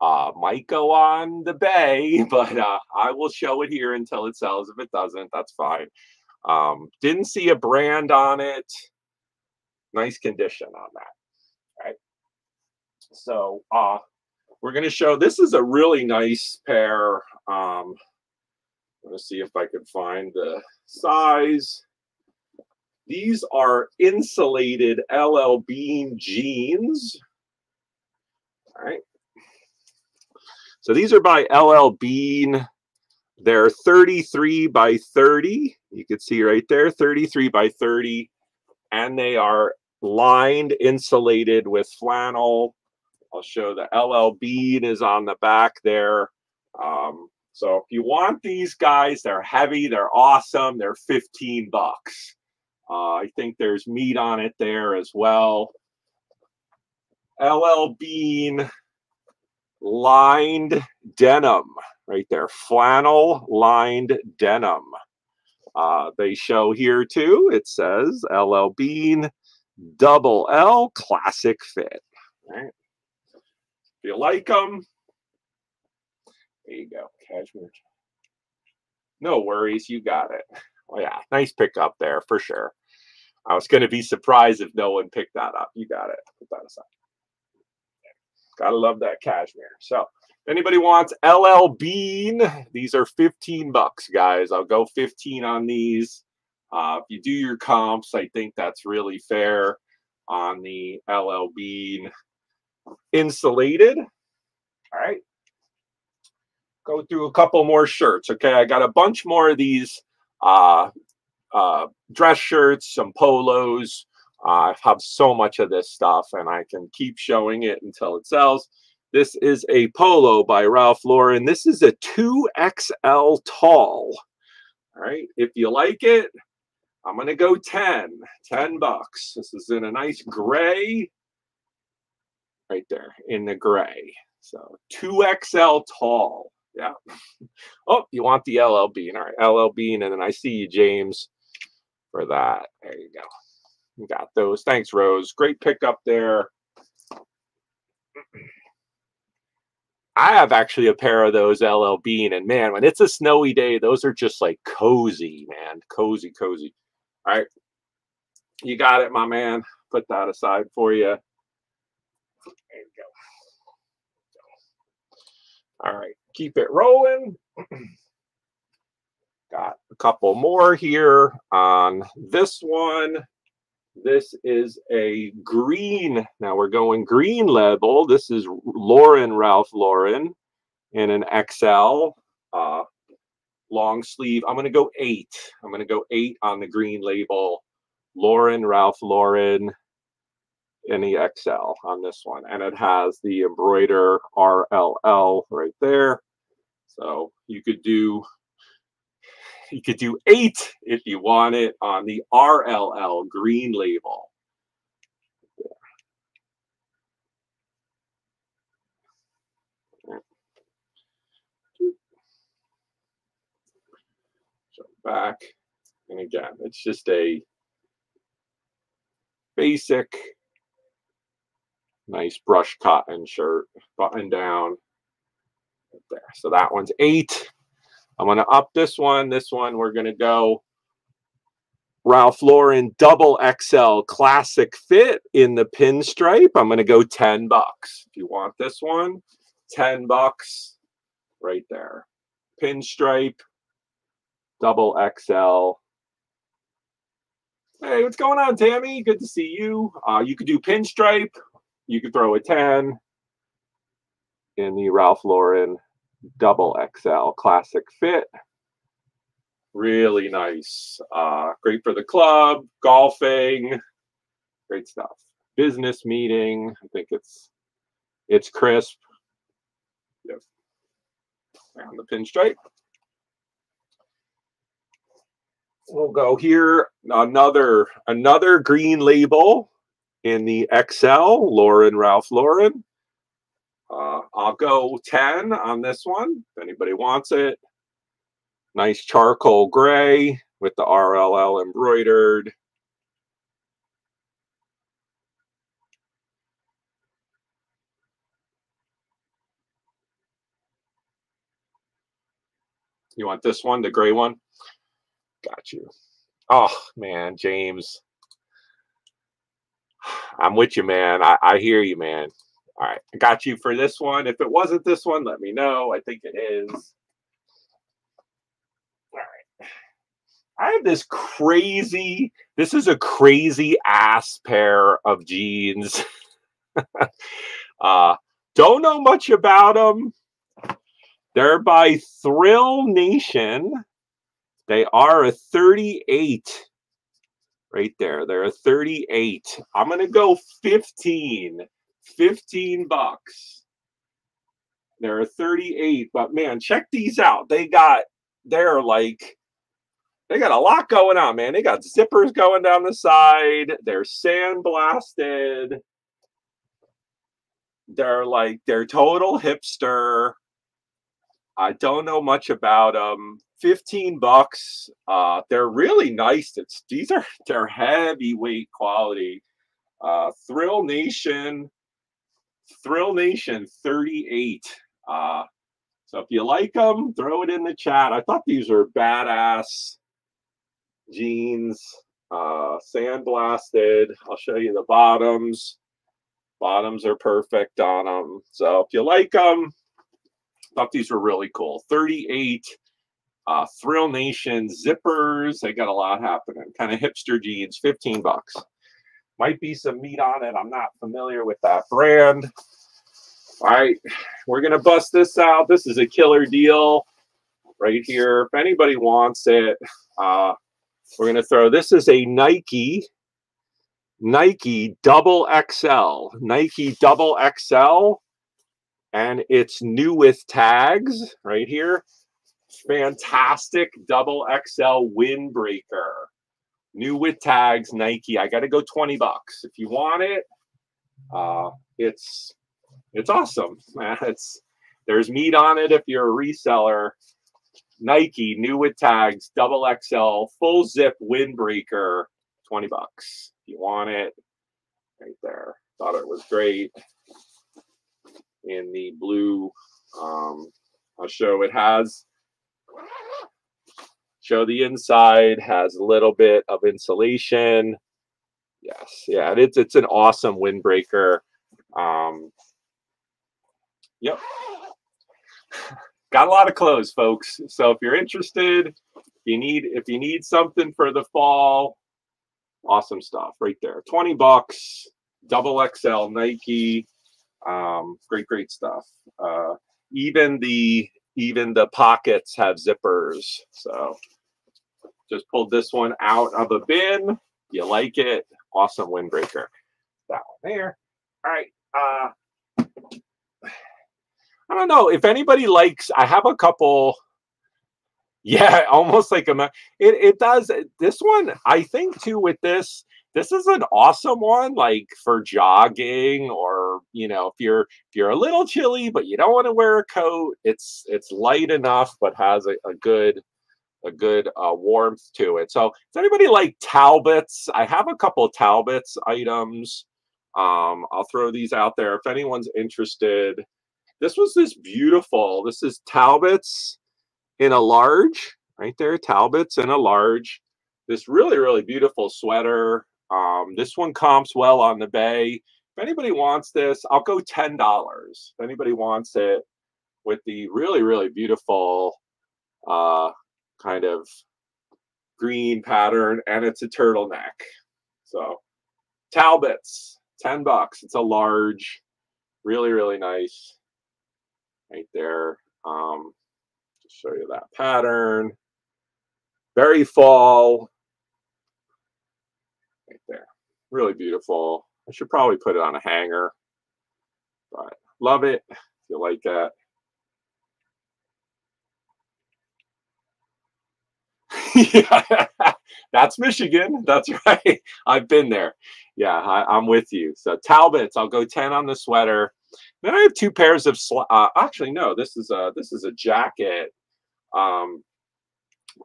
Might go on the bay, but I will show it here until it sells. If it doesn't, that's fine. Didn't see a brand on it. Nice condition on that. All right. So we're going to show, this is a really nice pair. Let's see if I could find the size. These are insulated LL Bean jeans. All right. So these are by LL Bean. They're 33 by 30. You can see right there, 33 by 30. And they are lined, insulated with flannel. I'll show the LL Bean is on the back there. So if you want these guys, they're heavy, they're awesome, they're $15. I think there's meat on it there as well. LL Bean lined denim right there, flannel lined denim. They show here too, it says LL Bean double L classic fit. All right. If you like them, there you go. Cashmere. No worries. You got it. Oh, yeah. Nice pickup there for sure. I was going to be surprised if no one picked that up. You got it. Put that aside. Gotta love that cashmere. So if anybody wants LL Bean, these are $15, guys. I'll go 15 on these. If you do your comps, I think that's really fair on the LL Bean insulated. All right. Go through a couple more shirts. Okay, I got a bunch more of these dress shirts, some polos. I have so much of this stuff, and I can keep showing it until it sells. This is a polo by Ralph Lauren. This is a 2XL tall. All right, if you like it, I'm going to go 10 bucks. This is in a nice gray, right there in the gray. So 2XL tall. Yeah. Oh, you want the LL Bean. All right, LL Bean. And then I see you, James, for that. There you go. You got those. Thanks, Rose. Great pickup there. I have actually a pair of those LL Bean. And, man, when it's a snowy day, those are just, like, cozy, man. Cozy, cozy. All right. You got it, my man. Put that aside for you. There you go. All right, keep it rolling. Got a couple more here on this one. This is a green. Now we're going green level. This is Lauren, Ralph Lauren, in an XL long sleeve. I'm going to go 8. I'm going to go 8 on the green label. Lauren, Ralph Lauren. Any XL on this one, and it has the embroider RLL right there. So you could do 8 if you want it on the RLL green label. So back, and again, it's just a basic. Nice brush cotton shirt, button down right there. So that one's 8. I'm going to up this one. This one, we're going to go Ralph Lauren double XL classic fit in the pinstripe. I'm going to go $10. If you want this one, $10 right there. Pinstripe, double XL. Hey, what's going on, Tammy? Good to see you. You could do pinstripe. You could throw a 10 in the Ralph Lauren double XL classic fit. Really nice. Great for the club, golfing, great stuff. business meeting. I think it's crisp. Yep. Found the pinstripe. We'll go here. Another green label in the XL, Lauren, Ralph Lauren. I'll go 10 on this one if anybody wants it. Nice charcoal gray with the RLL embroidered. You want this one, the gray one? Got you. Oh, man, James. I'm with you, man. I hear you, man. All right, I got you for this one. If it wasn't this one, let me know. I think it is. All right. I have this crazy, this is a crazy ass pair of jeans. Don't know much about them. They're by Thrill Nation. They are a 38 right there. They're a 38. I'm going to go 15. $15. They're a 38, but man, check these out. They got a lot going on, man. They got zippers going down the side. They're sandblasted. They're total hipster. I don't know much about them. $15. They're really nice. They're heavyweight quality. Thrill Nation 38. So if you like them, throw it in the chat. I thought these were badass jeans, sandblasted. I'll show you the bottoms. Bottoms are perfect on them. So if you like them, I thought these were really cool. 38. Thrill Nation zippers. They got a lot happening. Kind of hipster jeans. $15. Might be some meat on it. I'm not familiar with that brand. All right. We're going to bust this out. This is a killer deal right here. If anybody wants it, we're going to throw. This is a Nike double XL. Nike double XL. And it's new with tags right here. Fantastic double XL windbreaker, new with tags, Nike. I gotta go $20 if you want it. It's awesome. There's meat on it if you're a reseller. Nike new with tags, double XL, full zip windbreaker, $20 if you want it. Right there. Thought it was great in the blue. I'll show it has. Show the inside, has a little bit of insulation. Yes, yeah, it's an awesome windbreaker. Yep. Got a lot of clothes, folks. So if you're interested, if you need something for the fall, awesome stuff right there. $20, double XL Nike. Great stuff. Even the pockets have zippers. So just pulled this one out of a bin. You like it? Awesome windbreaker. That one there. All right. I don't know if anybody likes, I have a couple. Yeah, almost like a, it does. This one, I think too with this, this is an awesome one, like for jogging, or you know, if you're a little chilly but you don't want to wear a coat. It's light enough but has a good warmth to it. So does anybody like Talbots? I have a couple of Talbots items. I'll throw these out there if anyone's interested. This is Talbots in a large, right there. Talbots in a large. This really beautiful sweater. This one comps well on the bay. If anybody wants this, I'll go $10. If anybody wants it, with the really beautiful kind of green pattern, and it's a turtleneck. So Talbots, $10. It's a large, really nice right there. Just show you that pattern. Very fall right there. Really beautiful. I should probably put it on a hanger. But love it if you like that. Yeah, that's Michigan. That's right. I've been there. Yeah, I'm with you. So Talbots, I'll go 10 on the sweater. Then I have two pairs of actually no, this is a jacket.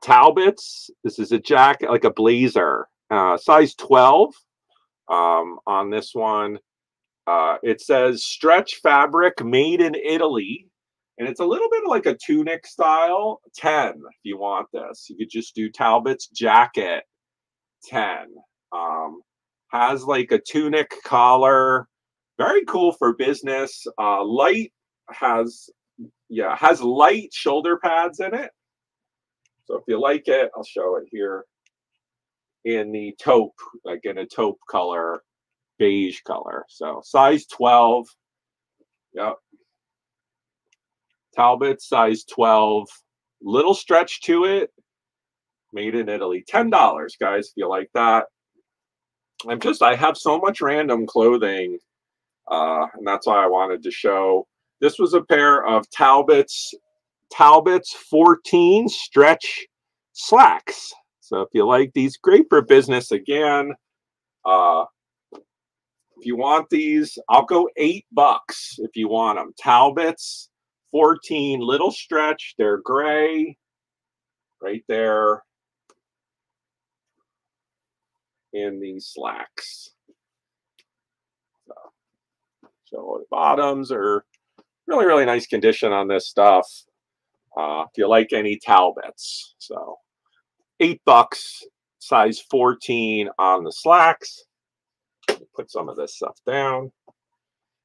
Talbots. This is a jacket, like a blazer, size 12. On this one, it says stretch fabric made in Italy. And it's a little bit like a tunic style, 10 if you want this. You could just do Talbots jacket, 10. Has like a tunic collar. Very cool for business. Light, has light shoulder pads in it. So if you like it, I'll show it here in the taupe, like in a taupe color, beige color. So size 12. Yep. Talbot, size 12, little stretch to it, made in Italy. $10, guys, if you like that. I have so much random clothing, and that's why I wanted to show. This was a pair of Talbots 14 stretch slacks. So if you like these, great for business again. If you want these, I'll go $8 if you want them. Talbots. 14, little stretch. They're gray, right there, in these slacks. So the bottoms are really, really nice condition on this stuff. If you like any Talbots, so $8, size 14 on the slacks. Put some of this stuff down,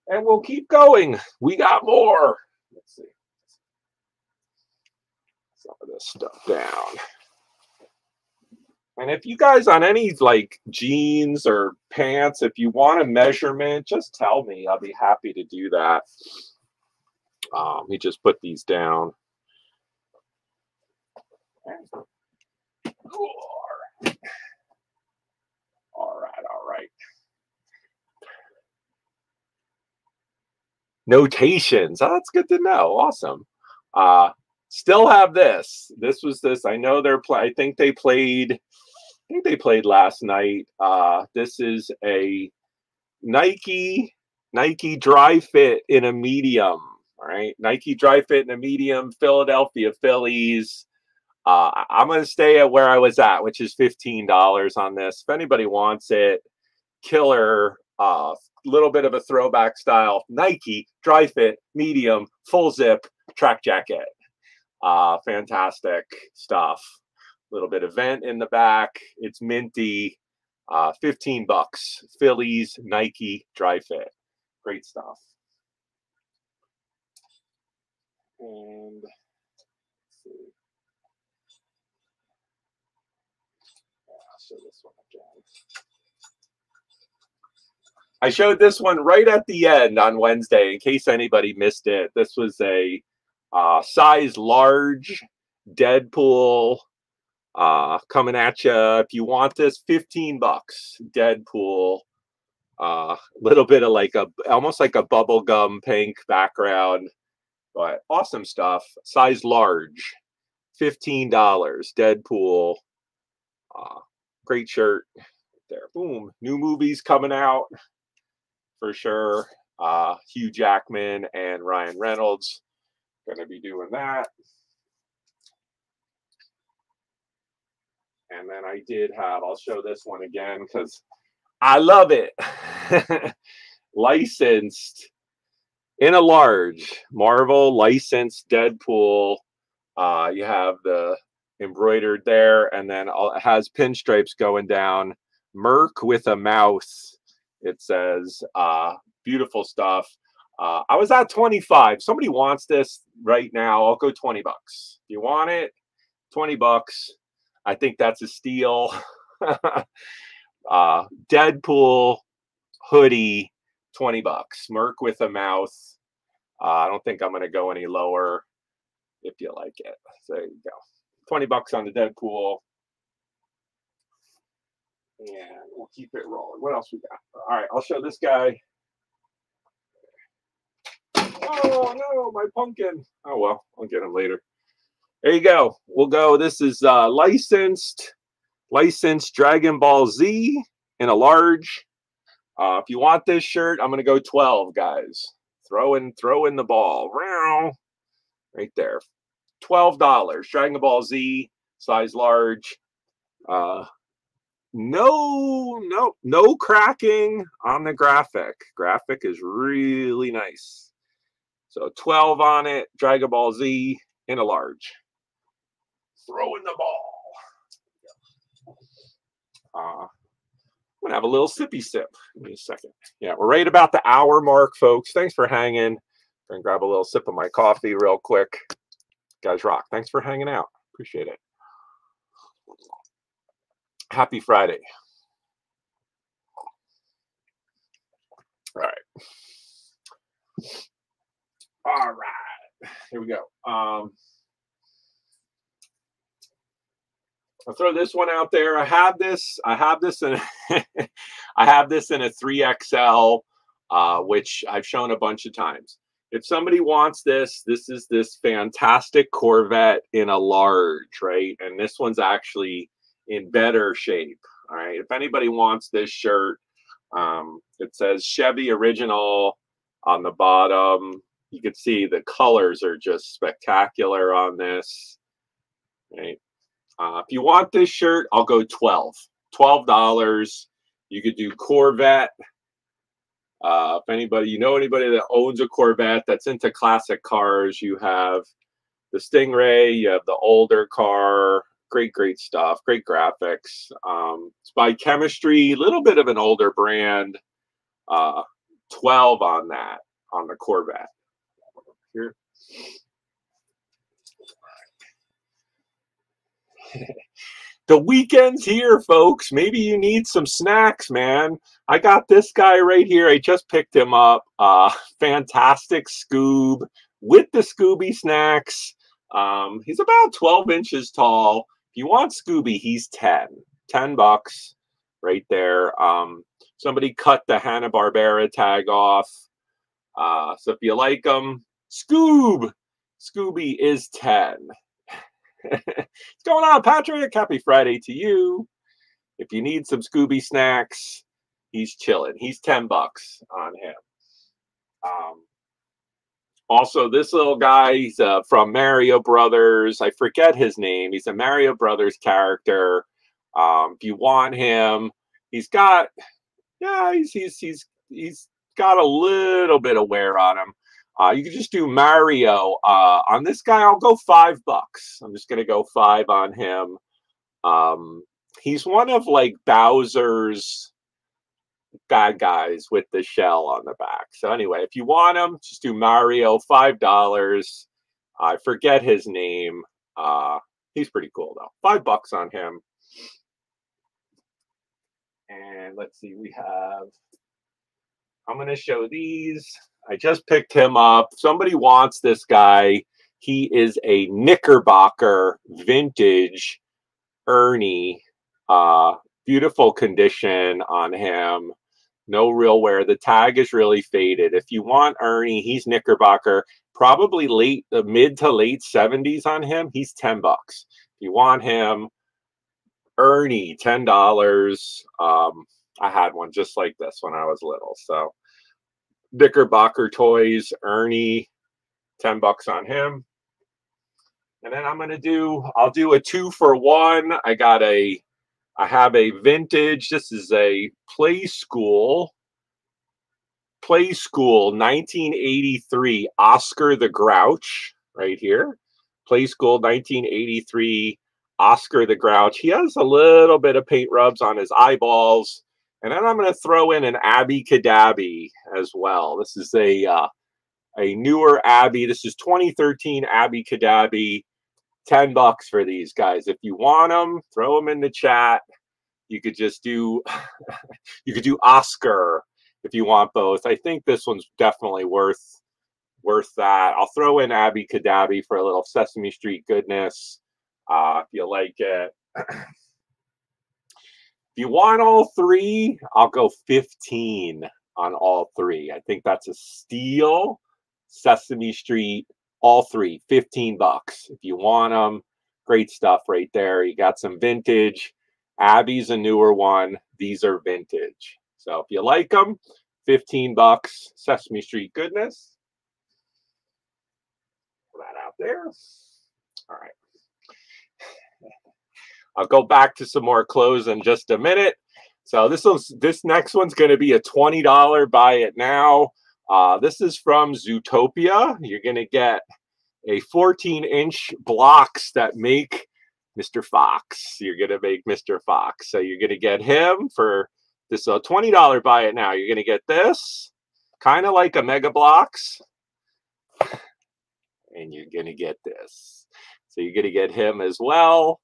and we'll keep going. We got more. Let's see. Some of this stuff down. And if you guys on any like jeans or pants, if you want a measurement, just tell me. I'll be happy to do that. Let me just put these down. All right. Notations. Oh, that's good to know. Awesome. Still have this. This was. I know they're playing. I think they played last night. This is a Nike dry fit in a medium. All right, Nike dry fit in a medium. Philadelphia Phillies. I'm gonna stay at where I was at, which is $15 on this. If anybody wants it, killer. Little bit of a throwback style Nike dry fit medium full zip track jacket. Fantastic stuff. Little bit of vent in the back. It's minty. $15. Phillies Nike dry fit. Great stuff. And let's see. I'll show this one again. I showed this one right at the end on Wednesday, in case anybody missed it. This was a size large Deadpool coming at you. If you want this, $15. Deadpool, little bit of like almost like a bubblegum pink background, but awesome stuff. Size large, $15. Deadpool, great shirt. There, boom. New movies coming out. For sure, Hugh Jackman and Ryan Reynolds gonna be doing that. And then I did have, I'll show this one again because I love it. Licensed in a large Marvel licensed Deadpool. You have the embroidered there, and then it has pinstripes going down. Merc with a mouse. It says, beautiful stuff. I was at 25. Somebody wants this right now. I'll go $20. If you want it, $20. I think that's a steal. Deadpool hoodie, $20. Merc with a mouse. I don't think I'm going to go any lower if you like it. So there you go. $20 on the Deadpool. And we'll keep it rolling. What else we got? All right, I'll show this guy. Oh, no, my pumpkin. Oh, well, I'll get him later. There you go. We'll go. This is licensed Dragon Ball Z in a large. If you want this shirt, I'm going to go 12, guys. Throw in the ball. Right there. $12. Dragon Ball Z, size large. No cracking on the graphic. Graphic is really nice. So 12 on it, Dragon Ball Z in a large. Throw in the ball. I'm going to have a little sippy sip. Give me a second. Yeah, we're right about the hour mark, folks. Thanks for hanging. I'm going to grab a little sip of my coffee real quick. You guys rock. Thanks for hanging out. Appreciate it. Happy Friday. All right. All right. Here we go. I'll throw this one out there. I have this in a 3XL, which I've shown a bunch of times. If somebody wants this, this is this fantastic Corvette in a large, right? And this one's actually in better shape. All right. If anybody wants this shirt, it says Chevy Original on the bottom. You can see the colors are just spectacular on this. Right. If you want this shirt, I'll go 12. $12. You could do Corvette. If anybody, you know anybody that owns a Corvette that's into classic cars, you have the Stingray, you have the older car. Great stuff. Great graphics. It's by Chemistry. A little bit of an older brand. 12 on that, on the Corvette. Here. The weekend's here, folks. Maybe you need some snacks, man. I got this guy right here. I just picked him up. Fantastic Scoob with the Scooby snacks. He's about 12 inches tall. If you want Scooby, he's 10. $10 right there. Somebody cut the Hanna-Barbera tag off. So if you like them, Scooby is 10. What's going on, Patrick? Happy Friday to you. If you need some Scooby snacks, he's chilling. He's $10 on him. Also, this little guy, he's from Mario Brothers. I forget his name. He's a Mario Brothers character. If you want him, he's got, yeah, he's got a little bit of wear on him. You can just do Mario. On this guy, I'll go $5. I'm just going to go 5 on him. He's one of, like, Bowser's bad guys with the shell on the back. So, anyway, if you want him, just do Mario. $5. I forget his name. He's pretty cool, though. $5 on him. And let's see. We have... I'm going to show these. I just picked him up. Somebody wants this guy. He is a Knickerbocker vintage Ernie. Beautiful condition on him. No real wear. The tag is really faded. If you want Ernie, he's Knickerbocker. Probably late, mid to late 70s on him. He's $10. If you want him, Ernie, $10. I had one just like this when I was little. So Knickerbocker toys, Ernie, $10 on him. And then I'm going to do, I'll do a 2-for-1. I have a vintage. This is a Play School 1983 Oscar the Grouch right here. Play School 1983 Oscar the Grouch. He has a little bit of paint rubs on his eyeballs. And then I'm going to throw in an Abby Cadabby as well. This is a newer Abby. This is 2013 Abby Cadabby. $10 for these guys. If you want them, throw them in the chat. You could just do you could do Oscar if you want both. I think this one's definitely worth that. I'll throw in Abby Cadabby for a little Sesame Street goodness if you like it. you want all three, I'll go 15 on all three. I think that's a steal. Sesame Street, all three, 15 bucks. If you want them, great stuff right there. You got some vintage. Abby's a newer one. These are vintage. So if you like them, 15 bucks. Sesame Street goodness. Put that out there. All right. I'll go back to some more clothes in just a minute. So this next one's going to be a $20 buy it now. This is from Zootopia. You're going to get a 14-inch blocks that make Mr. Fox. You're going to make Mr. Fox. So you're going to get him for this $20 buy it now. You're going to get this, kind of like a Mega Blocks. And you're going to get this. So you're going to get him as well.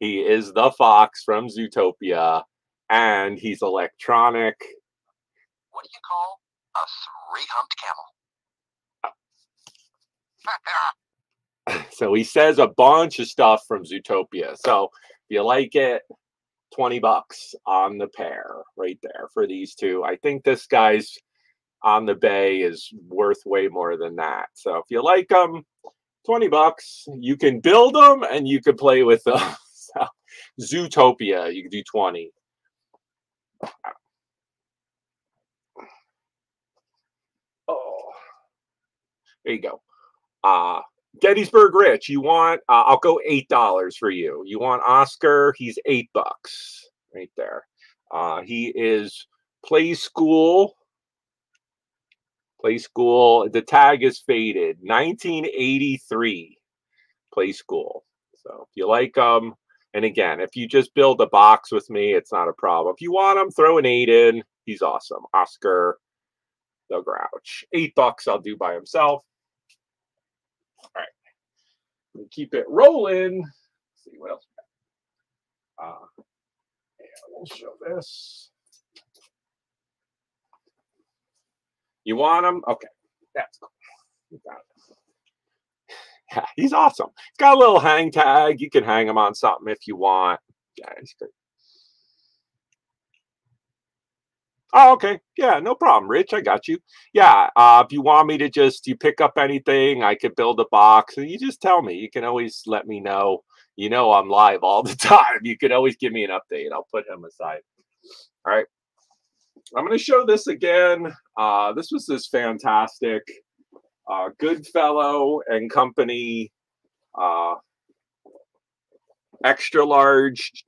He is the Fox from Zootopia, and he's electronic. What do you call a three-humped camel? Oh. So he says a bunch of stuff from Zootopia. So if you like it, 20 bucks on the pair right there for these two. I think this guy's on the bay is worth way more than that. So if you like them, 20 bucks. You can build them and you can play with them. So, Zootopia, you can do 20. Oh, there you go. Gettysburg Rich, you want, I'll go $8 for you. You want Oscar, he's 8 bucks right there. He is Play School. Play School, the tag is faded, 1983 Play School. So if you like them, and again, if you just build a box with me, it's not a problem. If you want them, throw an 8 in. He's awesome. Oscar the Grouch. 8 bucks I'll do by himself. All right. We'll keep it rolling. Let's see what else we got. Yeah, we'll show this. You want him? Okay, that's cool. You got it. Yeah, he's awesome. He's got a little hang tag. You can hang him on something if you want. Yeah, he's good. Oh, okay. Yeah, no problem, Rich. I got you. Yeah, if you want me to just, you pick up anything, I could build a box. And you just tell me. You can always let me know. You know I'm live all the time. You can always give me an update. I'll put him aside. All right. I'm going to show this again. This was this fantastic Goodfellow and Company extra large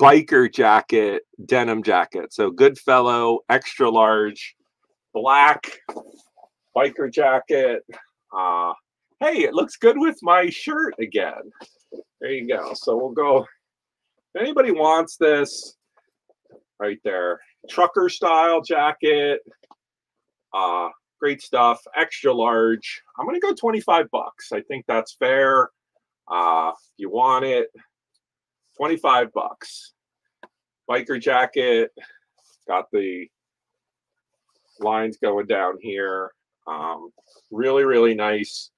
biker jacket, denim jacket. So Goodfellow, extra large, black biker jacket. Hey, it looks good with my shirt again. There you go. So we'll go. If anybody wants this, right there. Trucker style jacket, great stuff, extra large. I'm gonna go 25 bucks. I think that's fair. If you want it, 25 bucks. Biker jacket, got the lines going down here. Really, really nice.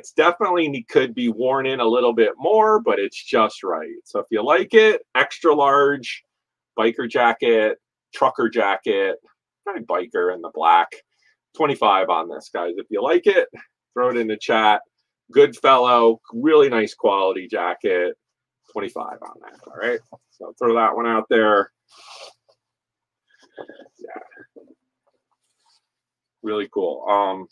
It's definitely could be worn in a little bit more, but it's just right. So if you like it, extra large, biker jacket, trucker jacket, kind of biker in the black. 25 on this, guys. If you like it, throw it in the chat. Goodfellow, really nice quality jacket. 25 on that, all right? So throw that one out there. Yeah. Really cool.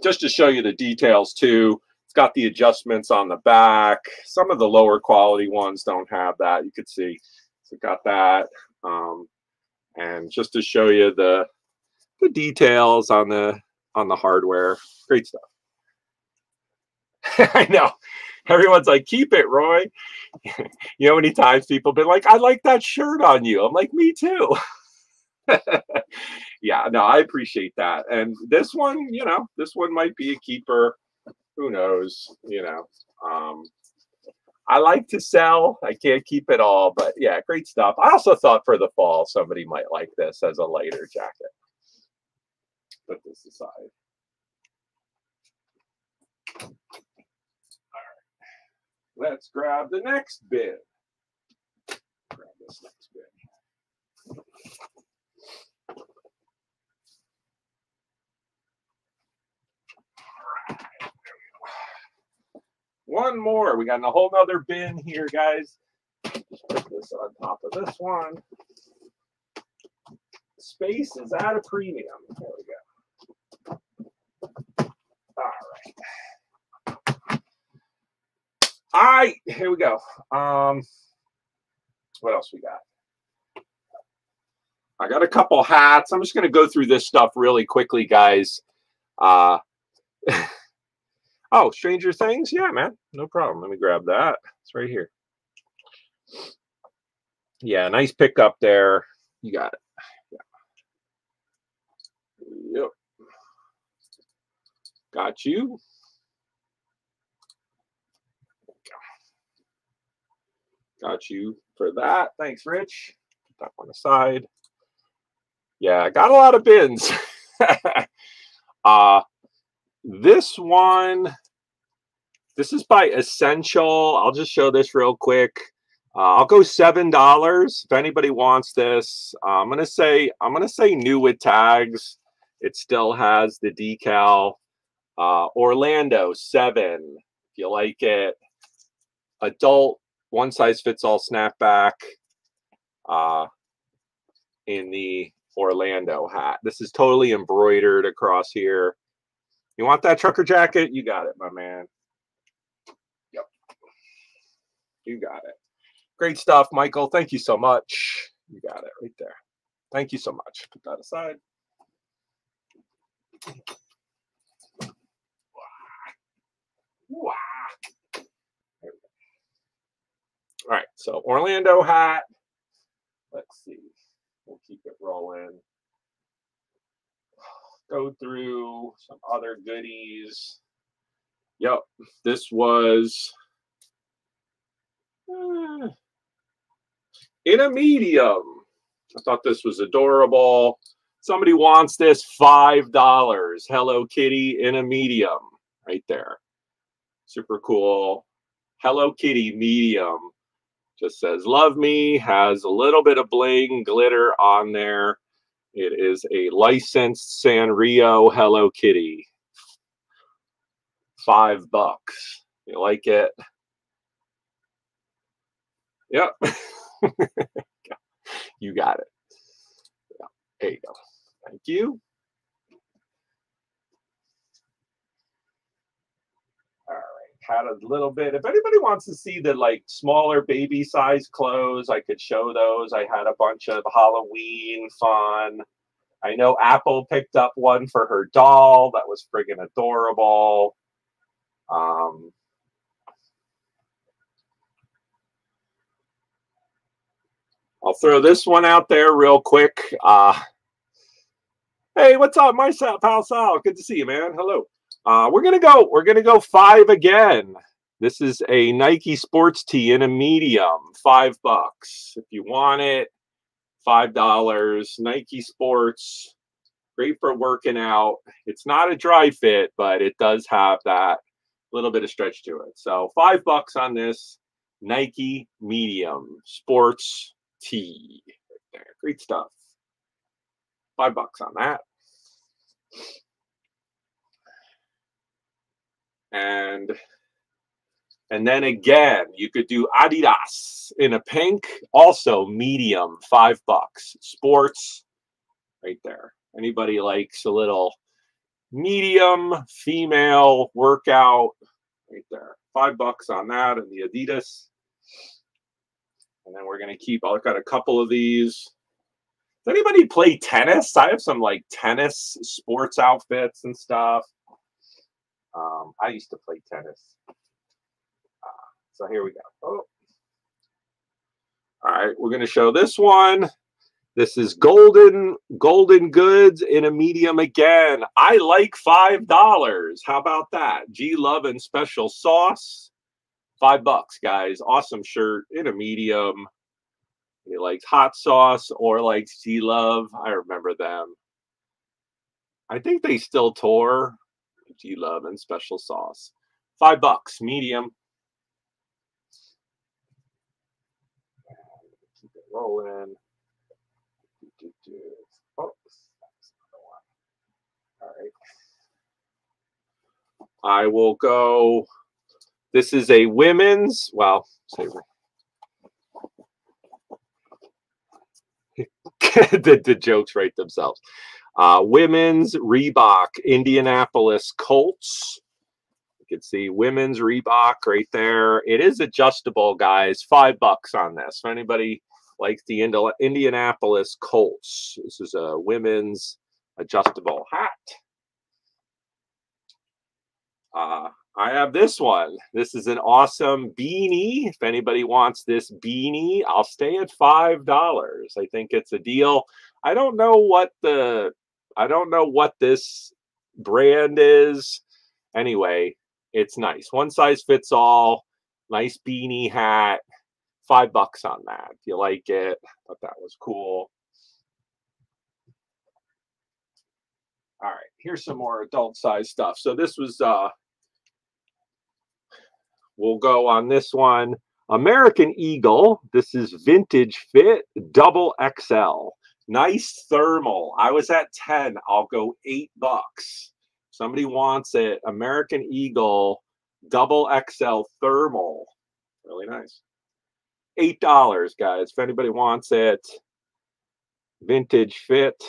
Just to show you the details too, it's got the adjustments on the back. Some of the lower quality ones don't have that. You could see, so got that. And just to show you the details on the hardware, great stuff. I know everyone's like, keep it, Roy. You know how many times people have been like, I like that shirt on you. I'm like, me too. Yeah, no, I appreciate that. And this one, you know, this one might be a keeper. Who knows? You know, I like to sell. I can't keep it all, but yeah, great stuff. I also thought for the fall, somebody might like this as a lighter jacket. Put this aside. All right. Let's grab the next bid. Grab this next bid. All right, there we go. One more. We got a whole nother bin here, guys. Just put this on top of this one. Space is at a premium. There we go. All right, here we go. What else we got? I got a couple hats. I'm just going to go through this stuff really quickly, guys. Oh, Stranger Things? Yeah, man. No problem. Let me grab that. It's right here. Yeah, nice pickup there. You got it. Yeah. Yep. Got you. Got you for that. Thanks, Rich. Put that one aside. Yeah, I got a lot of bins. This one, this is by Essential. I'll just show this real quick. I'll go $7 if anybody wants this. I'm gonna say new with tags. It still has the decal. Orlando, $7. If you like it. Adult. One size fits all snapback in the Orlando hat. This is totally embroidered across here. You want that trucker jacket? You got it, my man. Yep. You got it. Great stuff, Michael. Thank you so much. You got it right there. Thank you so much. Put that aside. Wow. All right, so Orlando hat. Let's see. We'll keep it rolling. Go through some other goodies. Yep, this was in a medium. I thought this was adorable. Somebody wants this, $5. Hello Kitty in a medium right there. Super cool. Hello Kitty medium. Just says, love me, has a little bit of bling glitter on there. It is a licensed Sanrio Hello Kitty. $5. You like it? Yep. You got it. Yeah. There you go. Thank you. Had a little bit. If anybody wants to see the like smaller baby size clothes, I could show those. I had a bunch of Halloween fun. I know Apple picked up one for her doll. That was friggin' adorable. I'll throw this one out there real quick. Hey, what's up, my pal Sal? Good to see you, man. Hello. We're gonna go $5 again. This is a Nike sports tee in a medium, $5. If you want it, $5. Nike sports, great for working out. It's not a dry fit, but it does have that little bit of stretch to it. So $5 on this Nike medium sports tee. Right there. Great stuff. $5 on that. And then again, you could do Adidas in a pink, also medium, $5. Sports, right there. Anybody likes a little medium female workout, right there. $5 on that and the Adidas. And then we're going to keep, I've got a couple of these. Does anybody play tennis? I have some like tennis sports outfits and stuff. I used to play tennis. So here we go. Oh. All right, we're going to show this one. This is golden goods in a medium again. I like $5. How about that? G Love and Special Sauce. $5, guys. Awesome shirt in a medium. You like hot sauce or like G Love. I remember them. I think they still tour. G Love and Special Sauce. $5, medium. rolling. Oh, that's another one. All right. I will go. This is a women's. Well, the jokes write themselves. Women's Reebok, Indianapolis Colts. You can see women's Reebok right there. It is adjustable, guys. $5 on this. So anybody likes the Indianapolis Colts? This is a women's adjustable hat. I have this one. This is an awesome beanie. If anybody wants this beanie, I'll stay at $5. I think it's a deal. I don't know what this brand is. Anyway, it's nice. One size fits all. Nice beanie hat. $5 on that. If you like it, thought that was cool. All right, here's some more adult size stuff. So this was we'll go on this one. American Eagle. This is vintage fit, double XL. Nice thermal. I was at 10. I'll go $8. Somebody wants it. American Eagle, double XL thermal. Really nice. $8, guys. If anybody wants it, vintage fit,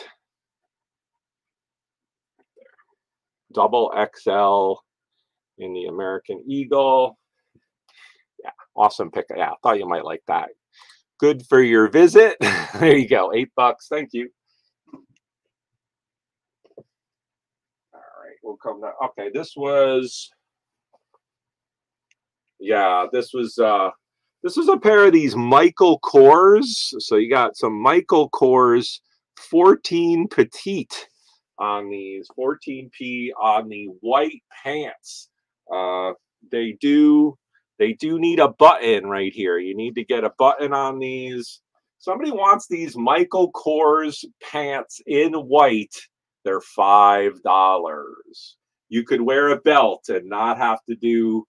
double XL in the American Eagle. Yeah, awesome pick. Yeah, I thought you might like that. Good for your visit. There you go. $8. Thank you. All right, we'll come down. Okay, this was. Yeah, this was a pair of these Michael Kors. So you got some Michael Kors 14 petite on these 14P on the white pants. They do need a button right here. You need to get a button on these. Somebody wants these Michael Kors pants in white. They're $5. You could wear a belt and not have to do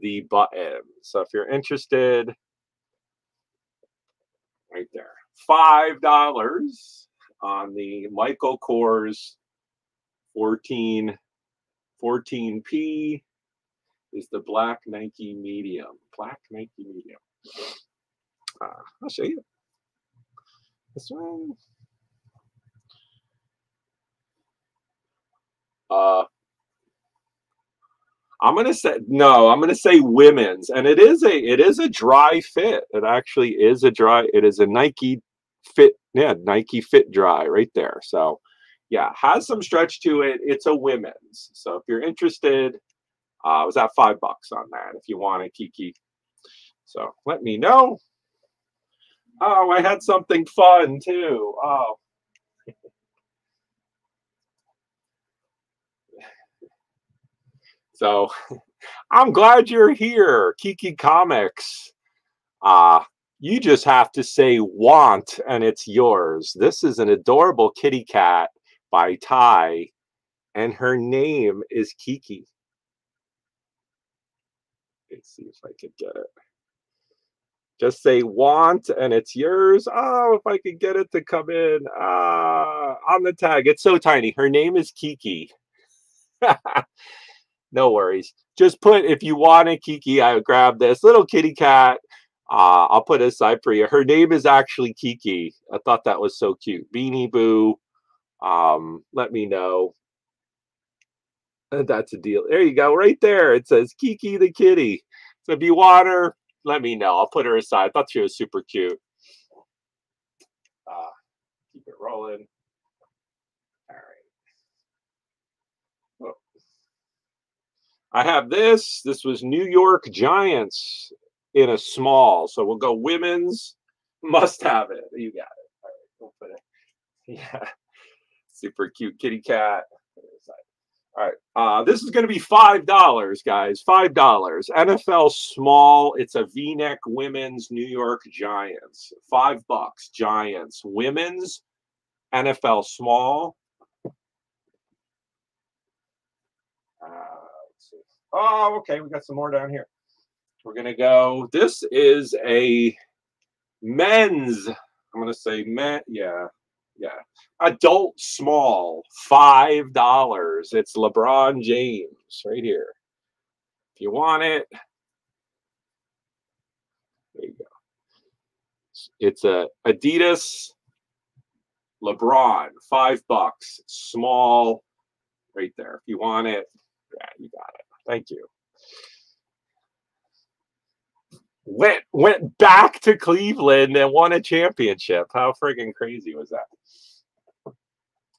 the button. So if you're interested, right there. $5 on the Michael Kors 14P. Is the black Nike medium. Black Nike medium. I'll show you. This one. I'm gonna say no, I'm gonna say women's. And it is a dry fit. It actually is a dry, it is a Nike fit, yeah, Nike fit dry right there. So yeah, has some stretch to it. It's a women's. So if you're interested, I was at $5 on that if you want it, Kiki. So let me know. Oh, I had something fun too. Oh. So I'm glad you're here, Kiki Comics. You just have to say want and it's yours. This is an adorable kitty cat by Ty, and her name is Kiki. Let's see if I could get it. Just say want and it's yours. Oh, if I could get it to come in on the tag. It's so tiny. Her name is Kiki. No worries. Just put, if you want it, Kiki, I would grab this little kitty cat. I'll put it aside for you. Her name is actually Kiki. I thought that was so cute. Beanie Boo. Let me know. That's a deal. There you go. Right there. It says Kiki the kitty. So if you want her, let me know. I'll put her aside. I thought she was super cute. Keep it rolling. All right. Whoa. I have this. This was New York Giants in a small. So we'll go women's. Must have it. You got it. All right. We'll put it. Yeah. Super cute kitty cat. Put it aside. All right, this is going to be $5, guys, $5. NFL small, it's a V-neck women's New York Giants. $5, Giants. Women's, NFL small. Let's see. Oh, okay, we got some more down here. We're going to go, this is a men's I'm going to say, meh, yeah. Yeah. Adult small, $5. It's LeBron James right here. If you want it, there you go. It's a Adidas LeBron, $5. Small, right there. If you want it, yeah, you got it. Thank you. Went back to Cleveland and won a championship. How friggin' crazy was that?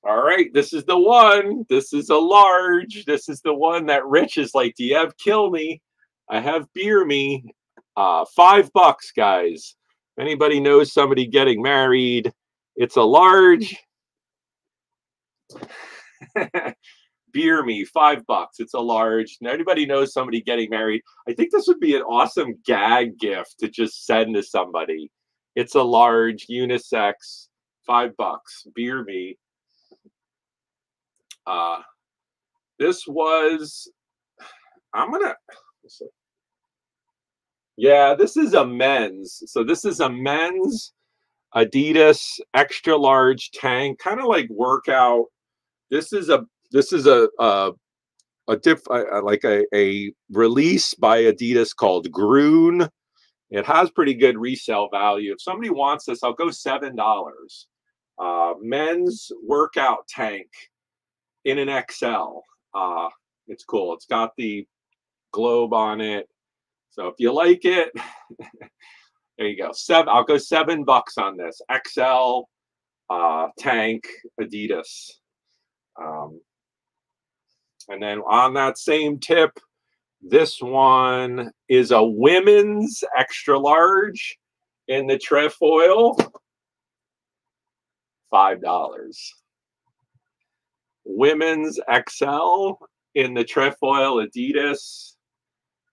All right, this is the one. This is a large. This is the one that Rich is like, do you have kill me? I have beer me. $5, guys. If anybody knows somebody getting married, it's a large. Beer me, $5. It's a large. Now, anybody knows somebody getting married? I think this would be an awesome gag gift to just send to somebody. It's a large, unisex, $5. Beer me. This was, yeah, this is a men's. So this is a men's Adidas extra large tank, kind of like workout. This is a like a release by Adidas called Groon. It has pretty good resale value. If somebody wants this, I'll go $7. Men's workout tank in an XL. It's cool. It's got the globe on it. So if you like it, there you go. I'll go $7 on this XL tank Adidas. And then on that same tip, this one is a women's extra large in the trefoil, $5. Women's XL in the trefoil Adidas,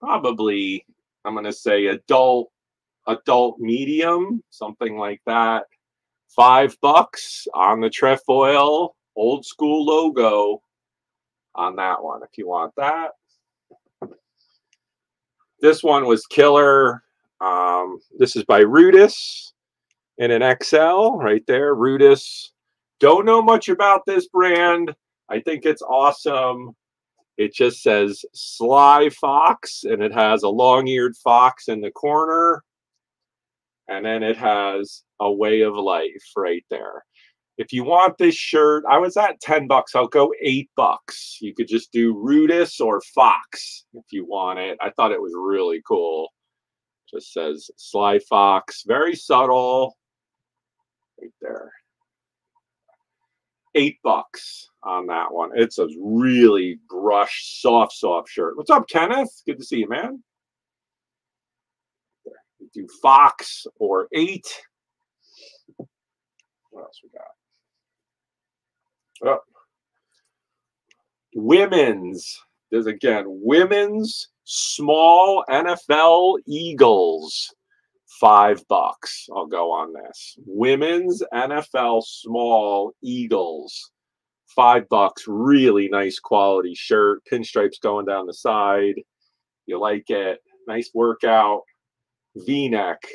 probably, I'm going to say adult medium, something like that. $5 on the trefoil, old school logo on that one, if you want that. This one was killer. This is by Rudis in an XL right there. Rudis. Don't know much about this brand. I think it's awesome. It just says Sly Fox, and it has a long-eared fox in the corner. And then it has a way of life right there. If you want this shirt, I was at $10. I'll go $8. You could just do Rudis or Fox if you want it. I thought it was really cool. Just says Sly Fox. Very subtle. Right there. $8 on that one. It's a really brushed, soft shirt. What's up, Kenneth? Good to see you, man. There. You do Fox or 8. What else we got? Oh. Women's. There's again women's small NFL Eagles, $5. I'll go on this. Women's NFL small Eagles, $5. Really nice quality shirt. Pinstripes going down the side. You like it? Nice workout. V-neck,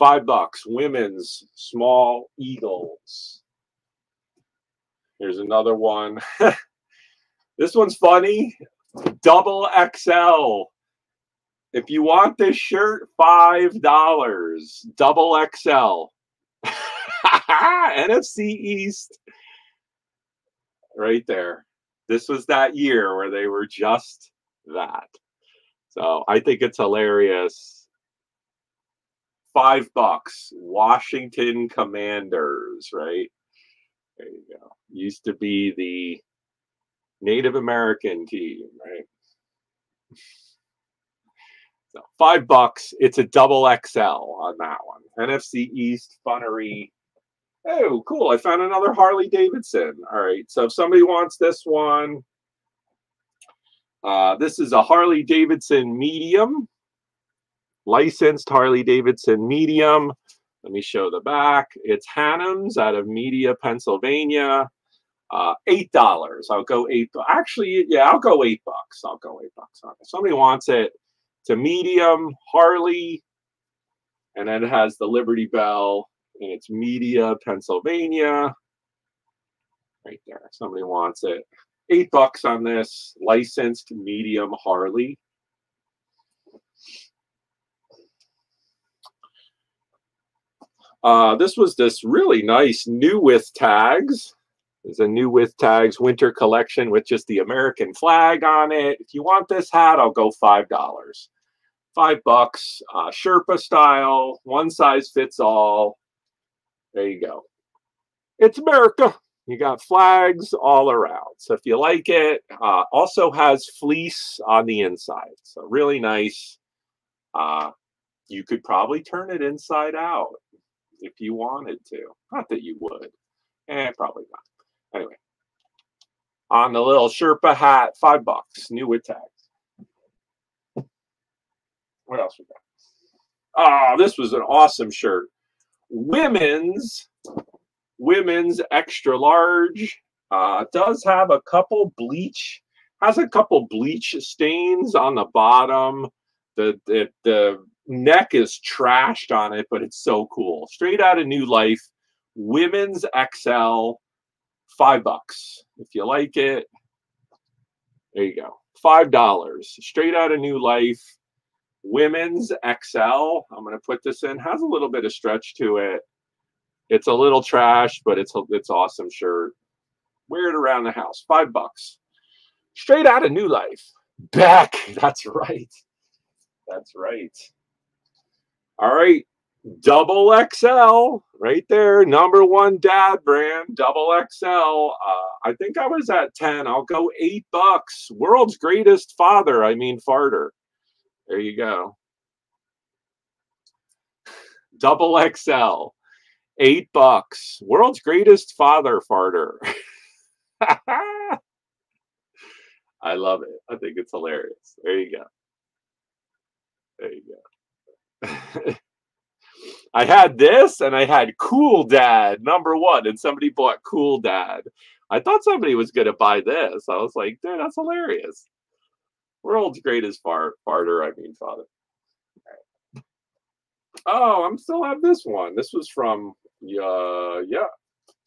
$5. Women's small Eagles. Here's another one. This one's funny. Double XL. If you want this shirt, $5. Double XL. NFC East. Right there. This was that year where they were just that. So I think it's hilarious. $5. Washington Commanders, right? There you go. Used to be the Native American team, right? So $5. It's a double XL on that one. NFC East, funnery. Oh, cool. I found another Harley Davidson. All right. So if somebody wants this one, this is a Harley Davidson medium. Licensed Harley Davidson medium. Let me show the back. It's Hannum's out of Media, Pennsylvania. $8. I'll go $8. Actually, yeah, I'll go $8. I'll go $8 on it. Somebody wants it. It's a medium Harley. And then it has the Liberty Bell and it's Media, Pennsylvania. Right there. Somebody wants it. $8 on this licensed medium Harley. This was this really nice new with tags. There's a new with tags winter collection with just the American flag on it. If you want this hat, I'll go $5. $5, Sherpa style, one size fits all. There you go. It's America. You got flags all around. So if you like it, also has fleece on the inside. So really nice. You could probably turn it inside out if you wanted to. Not that you would. Probably not. Anyway, on the little Sherpa hat, $5, new with tags. What else we got? Oh, this was an awesome shirt. Women's extra large, does have a couple bleach, has a couple bleach stains on the bottom. The neck is trashed on it, but it's so cool. Straight out of New Life, women's XL, $5. If you like it, there you go. $5, straight out of New Life, women's XL. I'm going to put this in, has a little bit of stretch to it. It's a little trash, but it's awesome shirt. Wear it around the house. $5. Straight out of New Life. Back. That's right. That's right. All right. Double XL right there. Number one dad brand. Double XL. I think I was at 10. I'll go $8. World's greatest father. I mean farter. There you go. Double XL. $8. World's greatest father farter. I love it. I think it's hilarious. There you go. There you go. I had this and I had Cool Dad, #1, and somebody bought Cool Dad. I thought somebody was going to buy this. I was like, dude, that's hilarious. World's greatest farter, I mean father. Oh, I'm still have this one. This was from, yeah.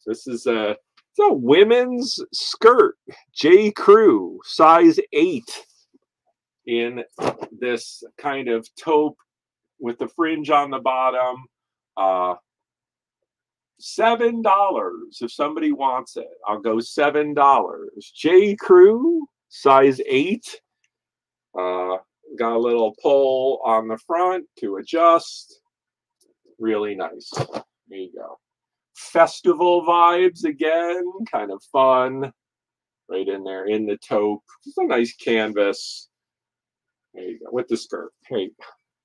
This is a women's skirt, J. Crew, size 8, in this kind of taupe with the fringe on the bottom. $7 if somebody wants it. I'll go $7. J. Crew, size 8. Got a little pull on the front to adjust. Really nice. There you go. Festival vibes again. Kind of fun. Right in there in the taupe. Just a nice canvas. There you go. With the skirt. There you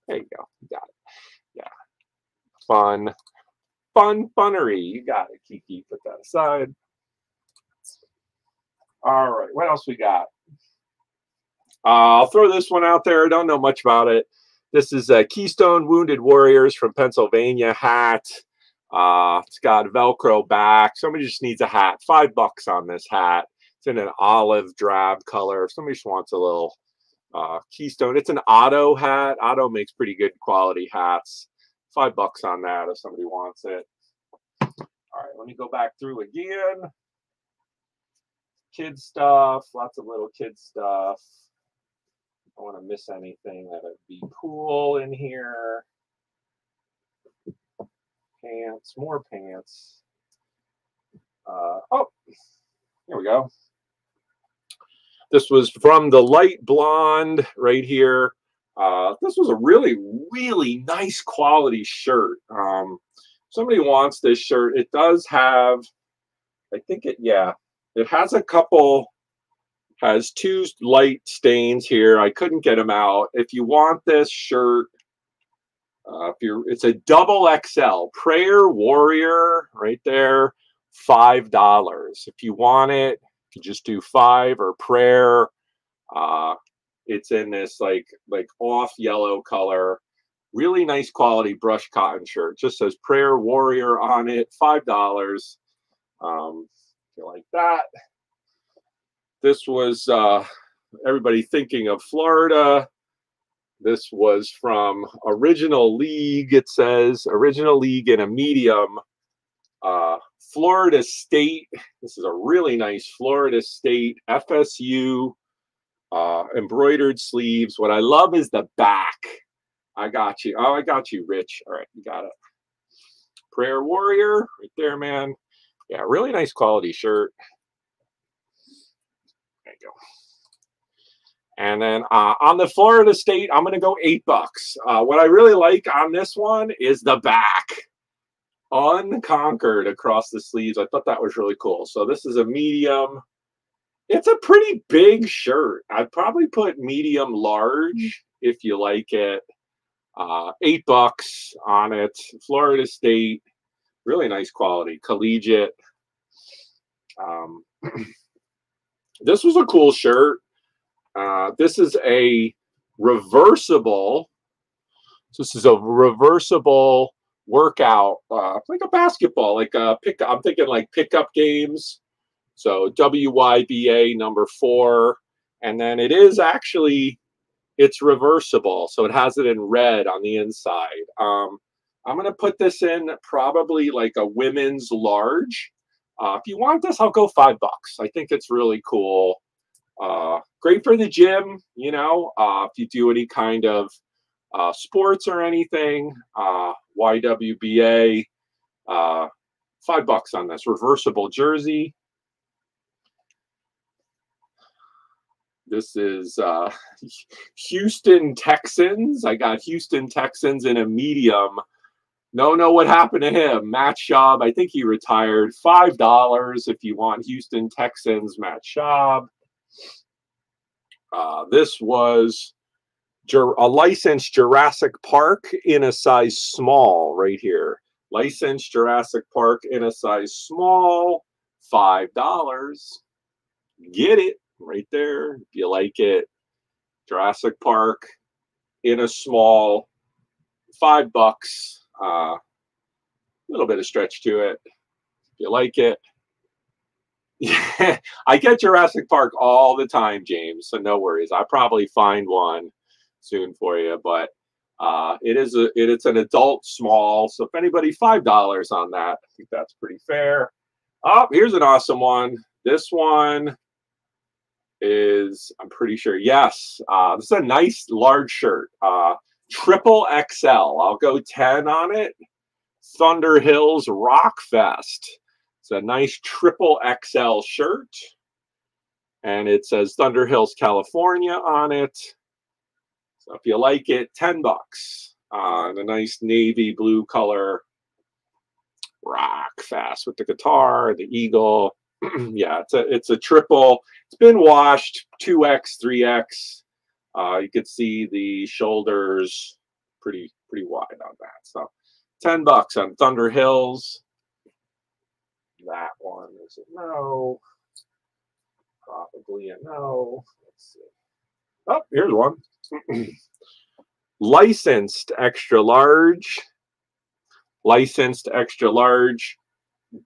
go. You got it. Yeah. Fun. Funnery. You got it, Kiki. Put that aside. All right. What else we got? I'll throw this one out there. I don't know much about it. This is a Keystone Wounded Warriors from Pennsylvania hat. It's got Velcro back. Somebody just needs a hat. $5 on this hat. It's in an olive drab color. If somebody just wants a little Keystone. It's an Otto hat. Otto makes pretty good quality hats. $5 on that if somebody wants it. All right, let me go back through again. Kid stuff. Lots of little kid stuff. I want to miss anything that would be cool in here. Pants, more pants. Oh, here we go. This was from the light blonde right here. This was a really, really nice quality shirt. Somebody wants this shirt. It does have, I think it, yeah, it has a couple. Has two light stains here. I couldn't get them out. If you want this shirt, it's a double XL Prayer Warrior right there, $5. If you want it, you just do 5 or prayer. It's in this like off yellow color. Really nice quality brushed cotton shirt. Just says Prayer Warrior on it, $5. If you like that. This was everybody thinking of Florida. This was from Original League. It says Original League in a medium. Florida State. This is a really nice Florida State FSU embroidered sleeves. What I love is the back. I got you. Oh, I got you, Rich. All right, you got it. Prayer Warrior right there, man. Yeah, really nice quality shirt. There you go. And then on the Florida State, I'm going to go $8. What I really like on this one is the back. Unconquered across the sleeves. I thought that was really cool. So this is a medium. It's a pretty big shirt. I'd probably put medium large if you like it. $8 on it. Florida State. Really nice quality. Collegiate. This was a cool shirt. This is a reversible. So this is a reversible workout, like a basketball, like a pick. I'm thinking like pickup games. So WYBA number 4, and then it is actually it's reversible. So it has it in red on the inside. I'm gonna put this in probably like a women's large. If you want this, I'll go $5. I think it's really cool. Great for the gym, you know, if you do any kind of sports or anything. YWBA, $5 on this reversible jersey. This is Houston Texans. I got Houston Texans in a medium. No, what happened to him? Matt Schaub, I think he retired. $5 if you want Houston Texans, Matt Schaub. This was a licensed Jurassic Park in a size small right here. Licensed Jurassic Park in a size small, $5. Get it right there if you like it. Jurassic Park in a small, $5. A little bit of stretch to it if you like it. Yeah, I get Jurassic Park all the time, James, so no worries. I'll probably find one soon for you, but it's an adult small, so if anybody, $5 on that, I think that's pretty fair. Oh, here's an awesome one. This one is, I'm pretty sure, yes, this is a nice large shirt, triple XL. I'll go 10 on it. Thunder Hills Rock Fest. It's a nice triple XL shirt, and it says Thunder Hills, California on it. So if you like it, $10 on a nice navy blue color. Rock Fest with the guitar, the eagle. Yeah, it's a triple. It's been washed 2X, 3X. You can see the shoulders pretty wide on that. So $10 on Thunder Hills. That one is a no. Probably a no. Let's see. Oh, here's one. Licensed extra large. Licensed extra large.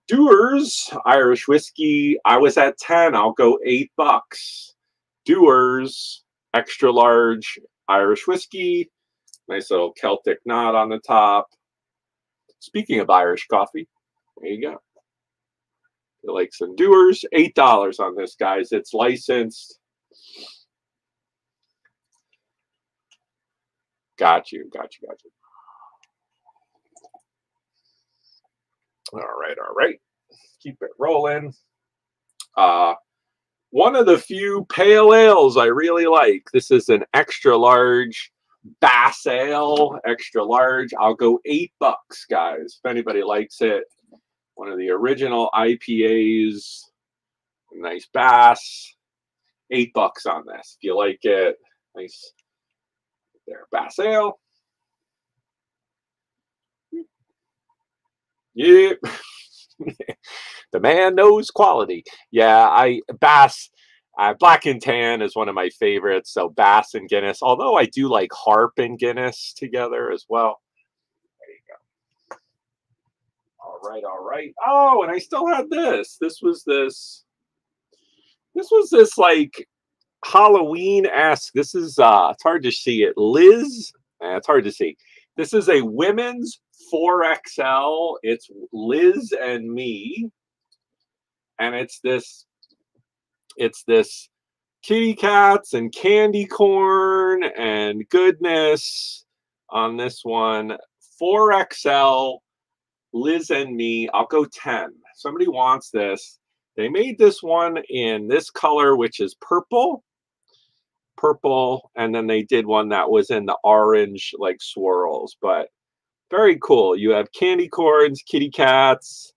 Dewar's Irish whiskey. I was at 10. I'll go $8. Dewar's extra large Irish whiskey. Nice little Celtic knot on the top. Speaking of Irish coffee, there you go. You like some Dewar's, $8 on this, guys. It's licensed. Got you. All right. Keep it rolling. One of the few pale ales I really like. This is an extra large Bass Ale, extra large. I'll go $8, guys, if anybody likes it. One of the original IPAs, nice Bass, $8 on this. If you like it, nice there, Bass Ale. Yep, the man knows quality. Yeah, Bass, Black and Tan is one of my favorites. So Bass and Guinness, although I do like Harp and Guinness together as well. All right. Oh, and I still had this. This was this like Halloween asks, this is, it's hard to see it. Liz, it's hard to see. This is a women's 4XL. It's Liz and me. And it's this kitty cats and candy corn and goodness on this one. 4XL, Liz and me. I'll go 10. Somebody wants this. They made this one in this color, which is purple. Purple, and then they did one that was in the orange, like swirls, but very cool. You have candy corns, kitty cats.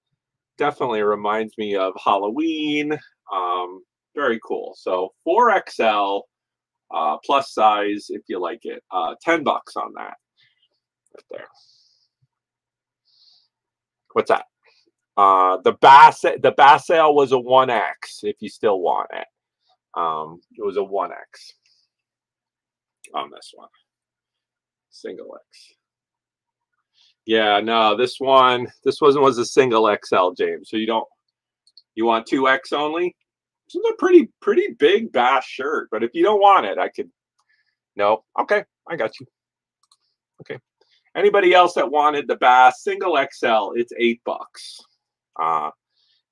Definitely reminds me of Halloween. Very cool. So 4XL plus size, if you like it. $10 on that. Right there. What's that? The Basel was a 1X, if you still want it. It was a 1X on this one. Single X. Yeah, no, this one, this was a single XL, James. So you don't, you want 2X only? This is a pretty big Bass shirt, but if you don't want it, I could, no. Okay, I got you. Okay. Anybody else that wanted the Bass single XL, it's $8.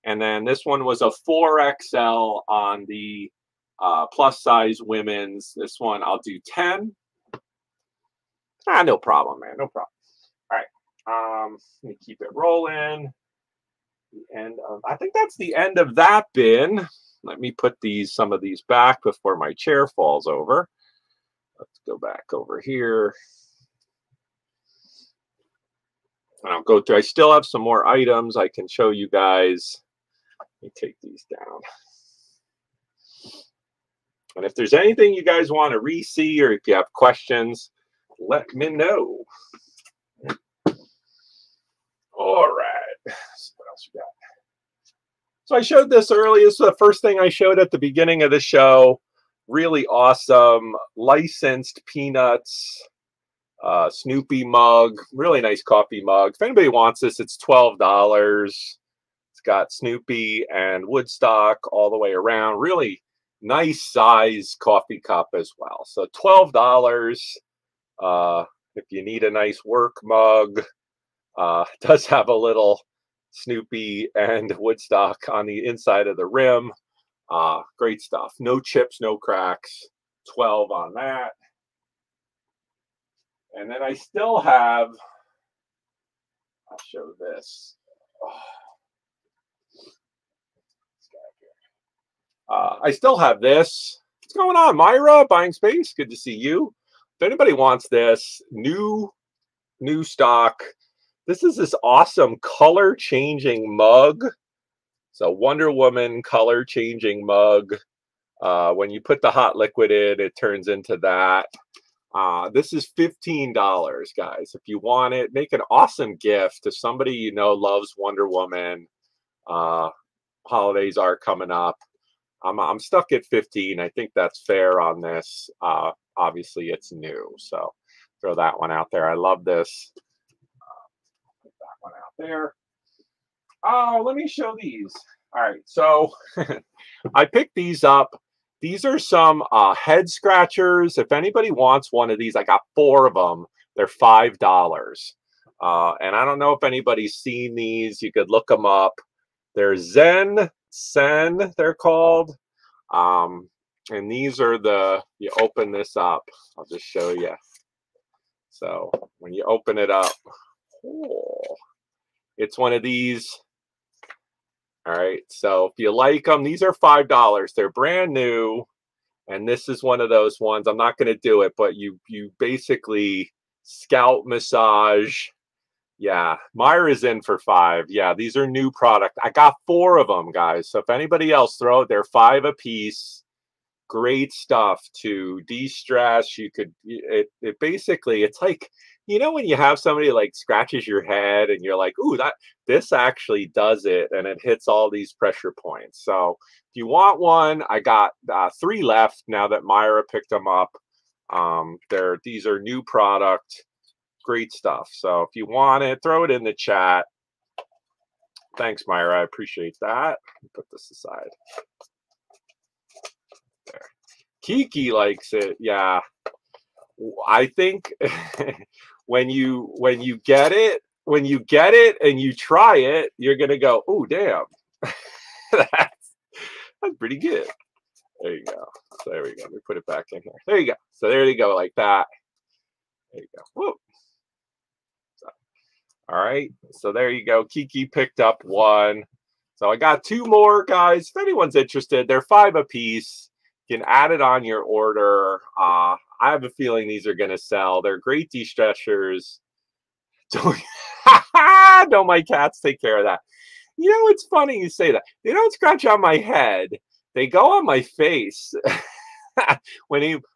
And then this one was a 4XL on the plus size women's. This one I'll do 10. Ah, no problem, man. No problem. All right. Let me keep it rolling. The end of, I think that's the end of that bin. Let me put these, some of these back before my chair falls over. Let's go back over here. And I'll go through. I still have some more items I can show you guys. Let me take these down. And if there's anything you guys want to re-see or if you have questions, let me know. All right. So what else we got? So I showed this earlier. This is the first thing I showed at the beginning of the show. Really awesome licensed peanuts. Snoopy mug, really nice coffee mug. If anybody wants this, it's $12. It's got Snoopy and Woodstock all the way around. Really nice size coffee cup as well. So $12 if you need a nice work mug. Does have a little Snoopy and Woodstock on the inside of the rim. Great stuff. No chips, no cracks. 12 on that. And then I still have, I'll show this. I still have this. What's going on, Myra? Buying Space, good to see you. If anybody wants this, new stock. This is this awesome color-changing mug. It's a Wonder Woman color-changing mug. When you put the hot liquid in, it turns into that. This is $15, guys. If you want it, make an awesome gift to somebody you know loves Wonder Woman. Holidays are coming up. I'm stuck at 15. I think that's fair on this. Obviously, it's new, so throw that one out there. I love this. Put that one out there. Oh, let me show these. All right, so I picked these up. These are some head scratchers. If anybody wants one of these, I got 4 of them. They're $5. And I don't know if anybody's seen these. You could look them up. They're Zen, Sen, they're called. And these are the, you open this up. I'll just show you. So when you open it up, oh, it's one of these. All right, so if you like them, these are $5. They're brand new, and this is one of those ones. I'm not going to do it, but you basically scalp massage. Yeah, Myra's in for 5. Yeah, these are new product. I got 4 of them, guys. So if anybody else throw it, they're $5 apiece. Great stuff to de-stress. You could it basically, it's like, you know, when you have somebody like scratches your head and you're like, ooh, this actually does it, and it hits all these pressure points. So if you want one, I got 3 left now that Myra picked them up. These are new product, great stuff. So if you want it, throw it in the chat. Thanks, Myra. I appreciate that. Put this aside. Kiki likes it. Yeah. I think when you get it and you try it, you're going to go, oh, damn. That's pretty good. There you go. So there we go. Let me put it back in here. There you go. So there you go, like that. There you go. Whoop. So, all right. So there you go. Kiki picked up one. So I got two more, guys. If anyone's interested, they're 5 a piece. You can add it on your order. I have a feeling these are going to sell. They're great de-stressors. Don't my cats take care of that? You know, it's funny you say that. They don't scratch on my head. They go on my face.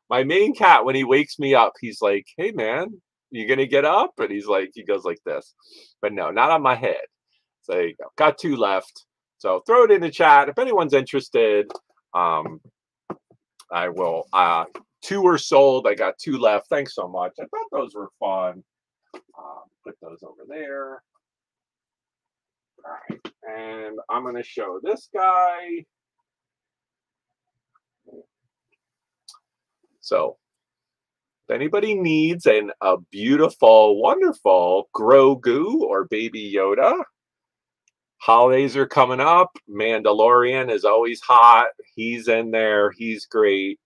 My main cat, when he wakes me up, he's like, hey, man, you going to get up? And he's like, he goes like this. But no, not on my head. So there you go. Got 2 left. So throw it in the chat. If anyone's interested, I will. 2 were sold. I got 2 left. Thanks so much. I thought those were fun. Put those over there. All right. And I'm going to show this guy. So if anybody needs a beautiful, wonderful Grogu or Baby Yoda, holidays are coming up. Mandalorian is always hot. He's in there. He's great.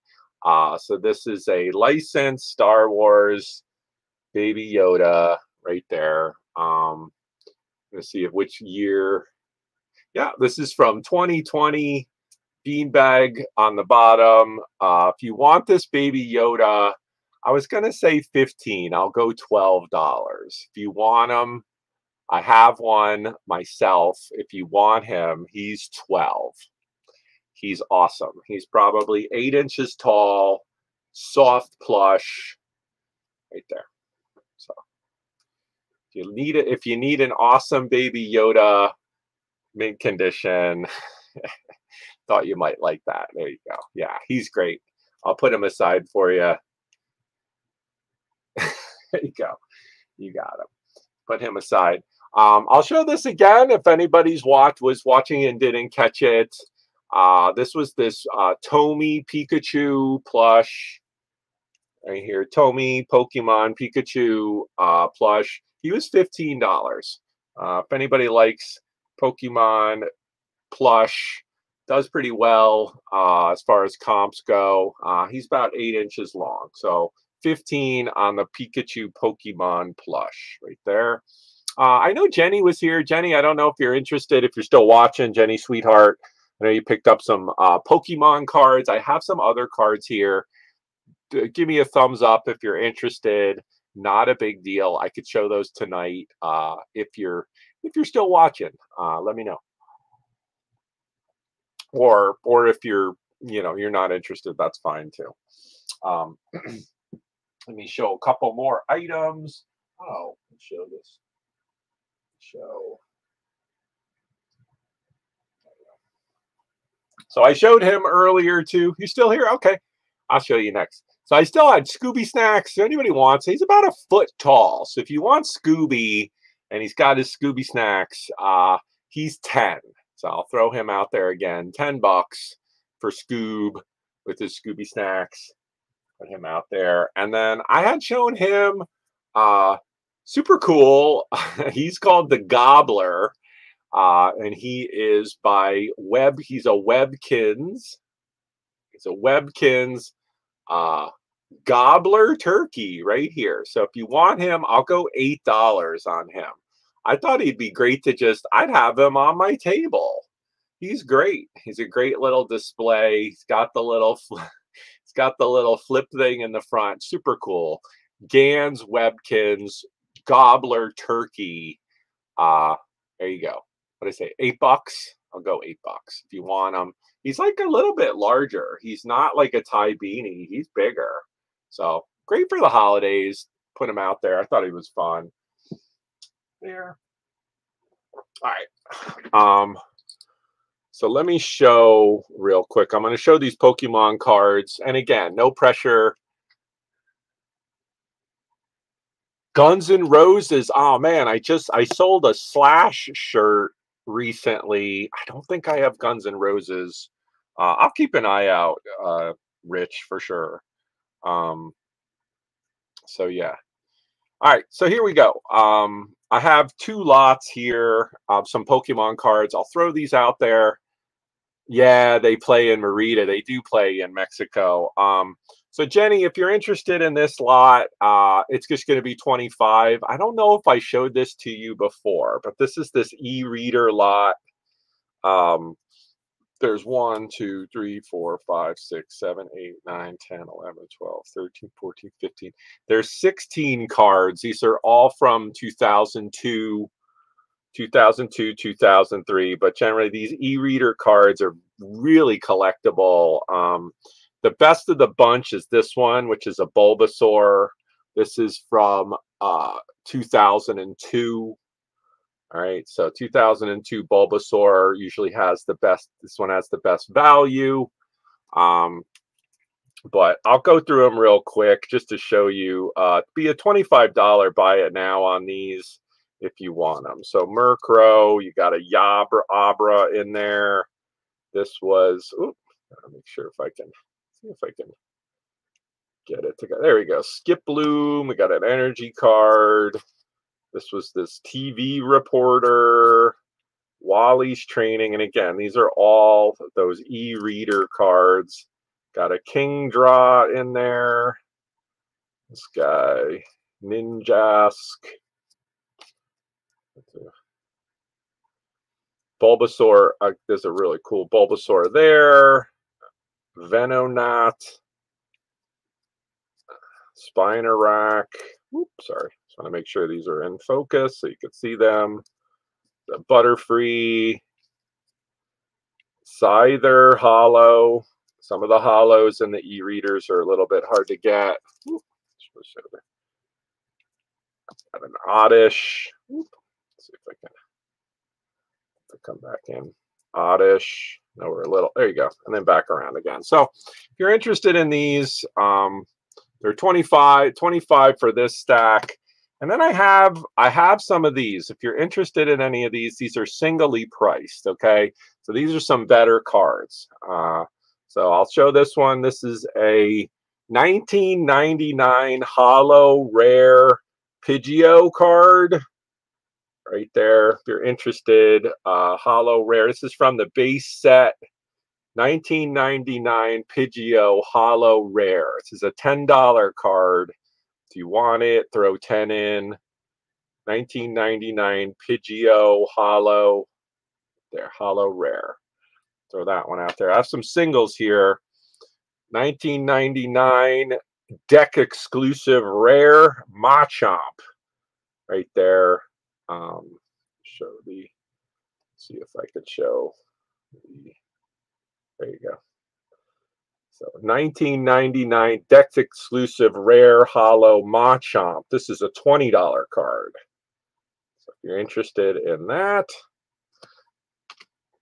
So this is a licensed Star Wars Baby Yoda right there. Let's see which year. Yeah, this is from 2020. Beanbag on the bottom. If you want this Baby Yoda, I was going to say 15. I'll go $12. If you want him, I have one myself. If you want him, he's 12. He's awesome. He's probably 8 inches tall, soft plush, right there. So if you need it, if you need an awesome Baby Yoda, mint condition. Thought you might like that. There you go. Yeah, he's great. I'll put him aside for you. There you go. You got him. Put him aside. I'll show this again if anybody's was watching and didn't catch it. This was this Tomy Pikachu plush right here. Tomy Pokemon Pikachu plush. He was $15. If anybody likes Pokemon plush, does pretty well as far as comps go. He's about 8 inches long. So 15 on the Pikachu Pokemon plush right there. I know Jenny was here. Jenny, I don't know if you're interested, if you're still watching, Jenny, sweetheart. I know you picked up some Pokemon cards. I have some other cards here. Give me a thumbs up if you're interested. Not a big deal. I could show those tonight. If you're still watching, let me know. Or if you're, you know, you're not interested, that's fine too. Let me show a couple more items. Oh, let's show this. Show. So I showed him earlier too. You still here? Okay, I'll show you next. So I still had Scooby snacks. If anybody wants, he's about a foot tall. So if you want Scooby, and he's got his Scooby snacks, he's 10. So I'll throw him out there again. $10 for Scoob with his Scooby snacks. Put him out there. And then I had shown him super cool. He's called the Gobbler. And he is by Web. He's a Webkins. It's a Webkins Gobbler turkey right here. So if you want him, I'll go $8 on him. I thought he'd be great to just, I'd have him on my table. He's great. He's a great little display. He's got the little, flip thing in the front. Super cool. Gans Webkins Gobbler turkey. There you go. What did I say? $8. I'll go $8 if you want him. He's like a little bit larger. He's not like a Thai beanie. He's bigger. So great for the holidays. Put him out there. I thought he was fun. There. All right. So let me show real quick. I'm going to show these Pokemon cards. And again, no pressure. Guns N' Roses. Oh, man, I sold a Slash shirt recently. I don't think I have Guns N' Roses. I'll keep an eye out rich for sure. So yeah. All right, so here we go. I have two lots here of some Pokemon cards. I'll throw these out there. Yeah, they play in Merida. They do play in Mexico. So Jenny, if you're interested in this lot, it's just going to be 25. I don't know if I showed this to you before, but this is this e-reader lot. There's 1, 2, 3, 4, 5, 6, 7, 8, 9, 10, 11, 12, 13, 14, 15. There's 16 cards. These are all from 2002, 2003. But generally, these e-reader cards are really collectible. The best of the bunch is this one, which is a Bulbasaur. This is from 2002. All right, so 2002 Bulbasaur usually has the best. This one has the best value. But I'll go through them real quick just to show you. Be a $25 buy it now on these if you want them. So Murkrow, you got a Yabra in there. This was, oops, gotta make sure if I can see if I can get it together. There we go. Skiploom, we got an energy card. This was this TV reporter, Wally's training. And again, these are all those e-reader cards. Got a Kingdra in there. This guy, Ninjask. Bulbasaur. There's a really cool Bulbasaur there. Venonat. Spinarak. Oops, sorry. I want to make sure these are in focus so you can see them. The Butterfree, Scyther Hollow. Some of the hollows and the e-readers are a little bit hard to get. Ooh, got an Oddish. Ooh, let's see if I can come back in. Oddish. No, we're a little. There you go. And then back around again. So if you're interested in these, they're 25 for this stack. And then I have some of these. If you're interested in any of these are singly priced, okay? So these are some better cards. So I'll show this one. This is a 1999 Holo Rare Pidgeot card right there. If you're interested, Holo Rare. This is from the base set, 1999 Pidgeot Holo Rare. This is a $10 card. If you want it, throw 10 in. 1999 Pidgeot Holo. There, Holo Rare. Throw that one out there. I have some singles here. 1999 deck exclusive Rare Machop. Right there. Show the. See if I could show the. There you go. So 1999 Dex exclusive Rare Holo Machamp. This is a $20 card. So if you're interested in that,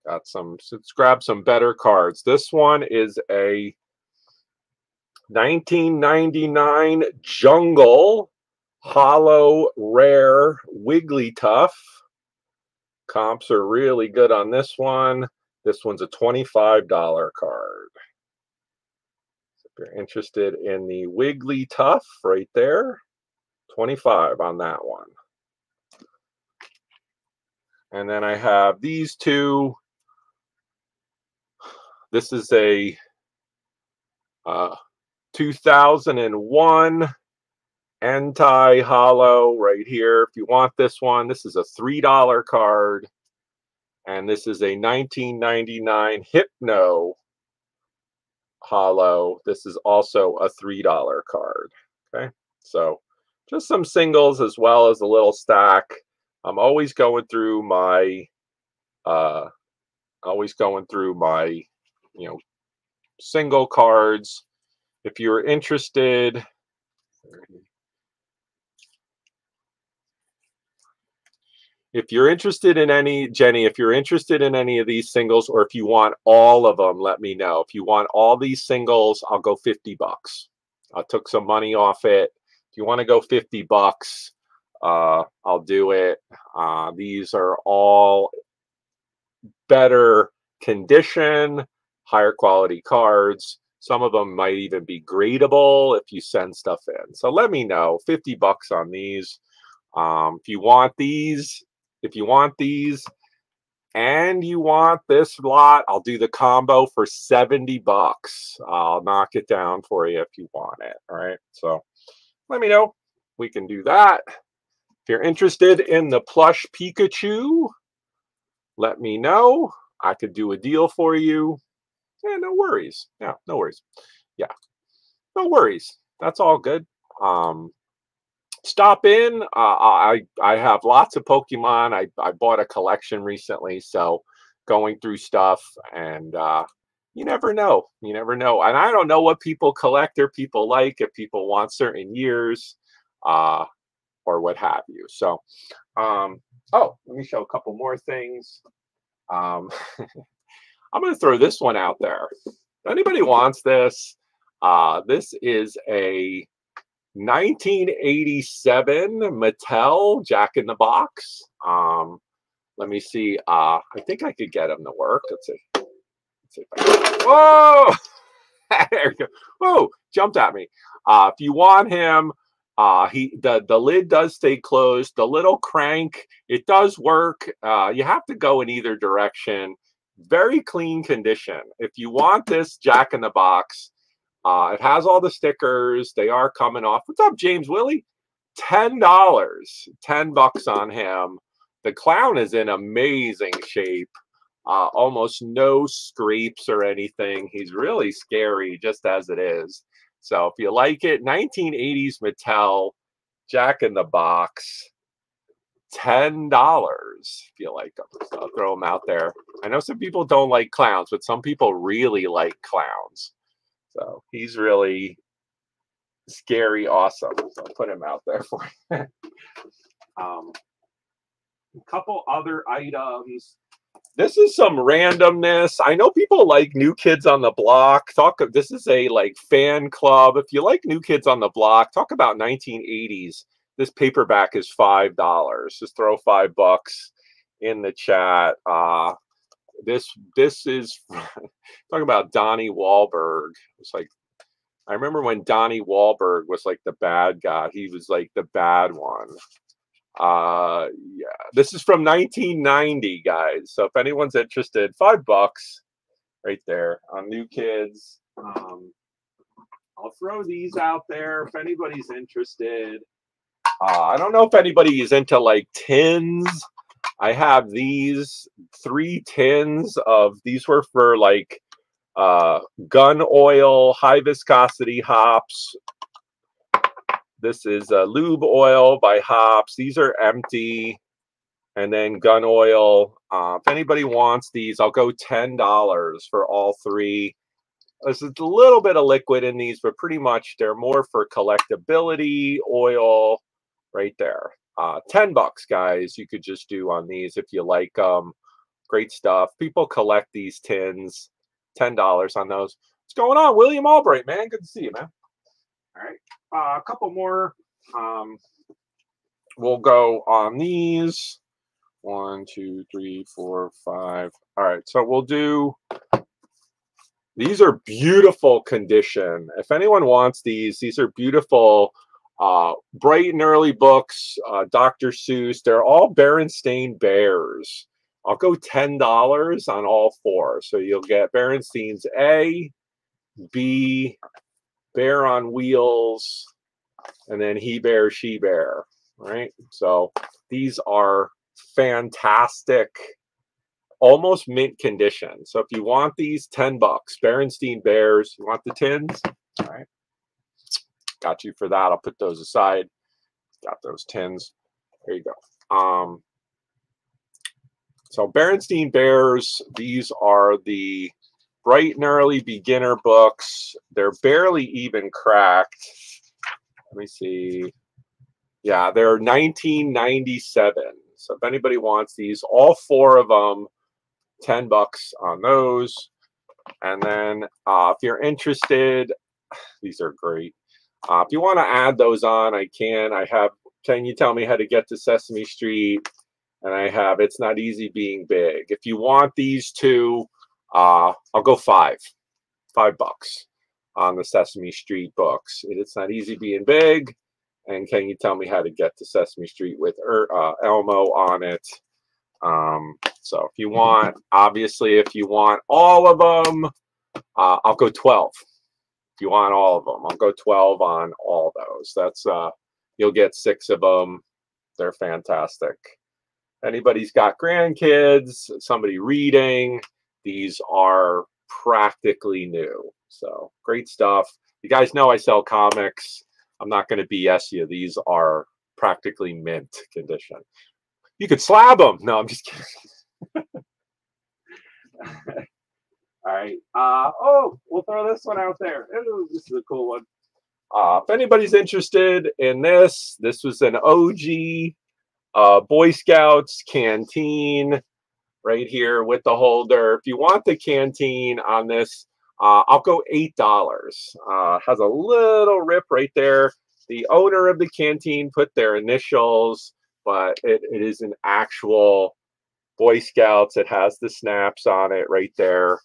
got some, let's grab some better cards. This one is a 1999 Jungle Holo Rare Wigglytuff. Comps are really good on this one. This one's a $25 card. So if you're interested in the Wigglytuff right there, 25 on that one. And then I have these two. This is a 2001 Entei Holo right here. If you want this one, this is a $3 card. And this is a 1999 Hypno Holo. This is also a $3 card. Okay, so just some singles as well as a little stack. I'm always going through my, you know, single cards. If you're interested. If you're interested in any, Jenny, if you're interested in any of these singles, or if you want all of them, let me know. If you want all these singles, I'll go 50 bucks. I took some money off it. If you want to go 50 bucks, I'll do it. These are all better condition, higher quality cards. Some of them might even be gradable if you send stuff in. So let me know. $50 on these. If you want these and you want this lot, I'll do the combo for $70. I'll knock it down for you if you want it. All right. So let me know. We can do that. If you're interested in the plush Pikachu, let me know. I could do a deal for you. Yeah, no worries. Yeah, no worries. Yeah, no worries. That's all good. Stop in. I have lots of Pokemon. I bought a collection recently, so going through stuff, and you never know. You never know. And I don't know what people collect or people like, if people want certain years or what have you. So, oh, let me show a couple more things. I'm going to throw this one out there. If anybody wants this, this is a 1987 Mattel Jack in the Box. Let me see. I think I could get them to work. Let's see. Whoa! There you go. Whoa! Jumped at me. If you want him, the lid does stay closed. The little crank, it does work. You have to go in either direction. Very clean condition. If you want this Jack in the Box, it has all the stickers. They are coming off. What's up, James Willie? $10. $10 on him. The clown is in amazing shape. Almost no scrapes or anything. He's really scary just as it is. So if you like it, 1980s Mattel Jack in the Box. $10 if you like them. So I'll throw them out there. I know some people don't like clowns, but some people really like clowns. So he's really scary awesome. So I'll put him out there for you. A couple other items. This is some randomness. I know people like New Kids on the Block. This is a like fan club. If you like New Kids on the Block, talk about 1980s. This paperback is $5. Just throw $5 in the chat. This is talking about Donnie Wahlberg. It's like, I remember when Donnie Wahlberg was like the bad guy. He was like the bad one. Yeah, this is from 1990, guys. So if anyone's interested, $5 right there on New Kids. I'll throw these out there if anybody's interested. I don't know if anybody is into like tins. I have these 3 tins of, these were for like gun oil, high viscosity hops. This is lube oil by Hops. These are empty. And then gun oil. If anybody wants these, I'll go $10 for all 3. There's a little bit of liquid in these, but pretty much they're more for collectability, oil. Right there. $10, guys. You could just do on these if you like them. Great stuff. People collect these tins. $10 on those. What's going on, William Albright, man? Good to see you, man. All right. A couple more. We'll go on these. 1, 2, 3, 4, 5. All right. So we'll do. These are beautiful condition. If anyone wants these are beautiful. Bright and early books, Dr. Seuss, they're all Berenstain Bears. I'll go $10 on all 4. So you'll get Berenstain's A, B, Bear on Wheels, and then He Bear, She Bear. Right? So these are fantastic, almost mint condition. So if you want these, $10. Berenstain Bears, you want the tins? All right. Got you for that. I'll put those aside. Got those tins. There you go. So Berenstain Bears, these are the bright and early beginner books. They're barely even cracked. Let me see. Yeah, they're 1997. So if anybody wants these, all 4 of them, $10 on those. And then if you're interested, these are great. If you want to add those on, I can. I have, Can You Tell Me How to Get to Sesame Street? And I have, It's Not Easy Being Big. If you want these 2, I'll go $5. $5. on the Sesame Street books. It's not easy being big. And can you tell me how to get to Sesame Street with Elmo on it? So if you want, obviously, if you want all of them, I'll go 12. If you want all of them, I'll go 12 on all those. That's you'll get 6 of them. They're fantastic. Anybody's got grandkids, somebody reading, these are practically new. So great stuff. You guys know I sell comics. I'm not going to BS you. These are practically mint condition. You could slab them. No, I'm just kidding. All right. Oh, we'll throw this one out there. This is a cool one. If anybody's interested in this, this was an OG Boy Scouts canteen right here with the holder. If you want the canteen on this, I'll go $8. Has a little rip right there. The owner of the canteen put their initials, but it is an actual Boy Scouts. It has the snaps on it right there.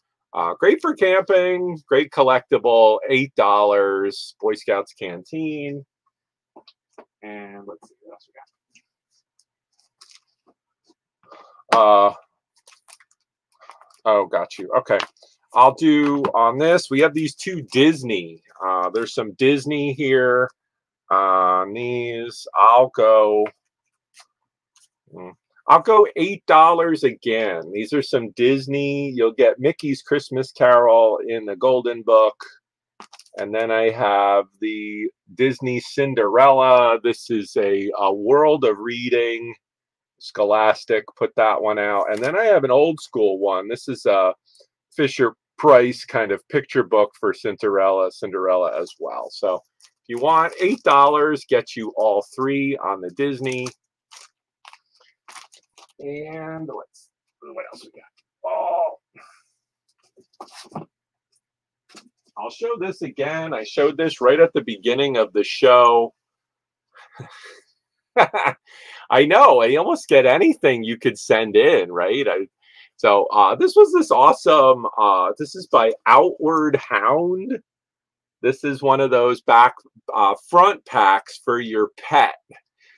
Great for camping, great collectible, $8, Boy Scouts canteen. And let's see what else we got. Oh, got you. Okay. I'll do on this. We have these two Disney. There's some Disney here. These I'll go $8 again. These are some Disney. You'll get Mickey's Christmas Carol in the Golden Book. And then I have the Disney Cinderella. This is a World of Reading. Scholastic put that one out. And then I have an old school one. This is a Fisher Price kind of picture book for Cinderella as well. So if you want, $8 gets you all 3 on the Disney. And let's see what else we got. Oh, I'll show this again. I showed this right at the beginning of the show. I know. I almost get anything you could send in, right? So this was this awesome. This is by Outward Hound. This is one of those front packs for your pet.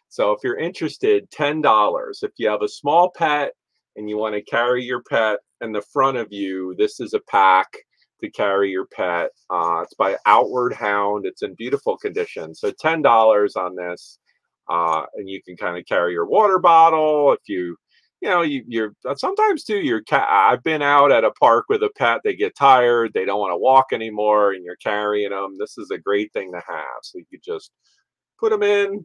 So if you're interested, $10. If you have a small pet and you want to carry your pet in the front of you, this is a pack to carry your pet. It's by Outward Hound. It's in beautiful condition. So $10 on this, and you can kind of carry your water bottle. If you're sometimes too. Your cat. I've been out at a park with a pet. They get tired. They don't want to walk anymore, and you're carrying them. This is a great thing to have. So you could just put them in.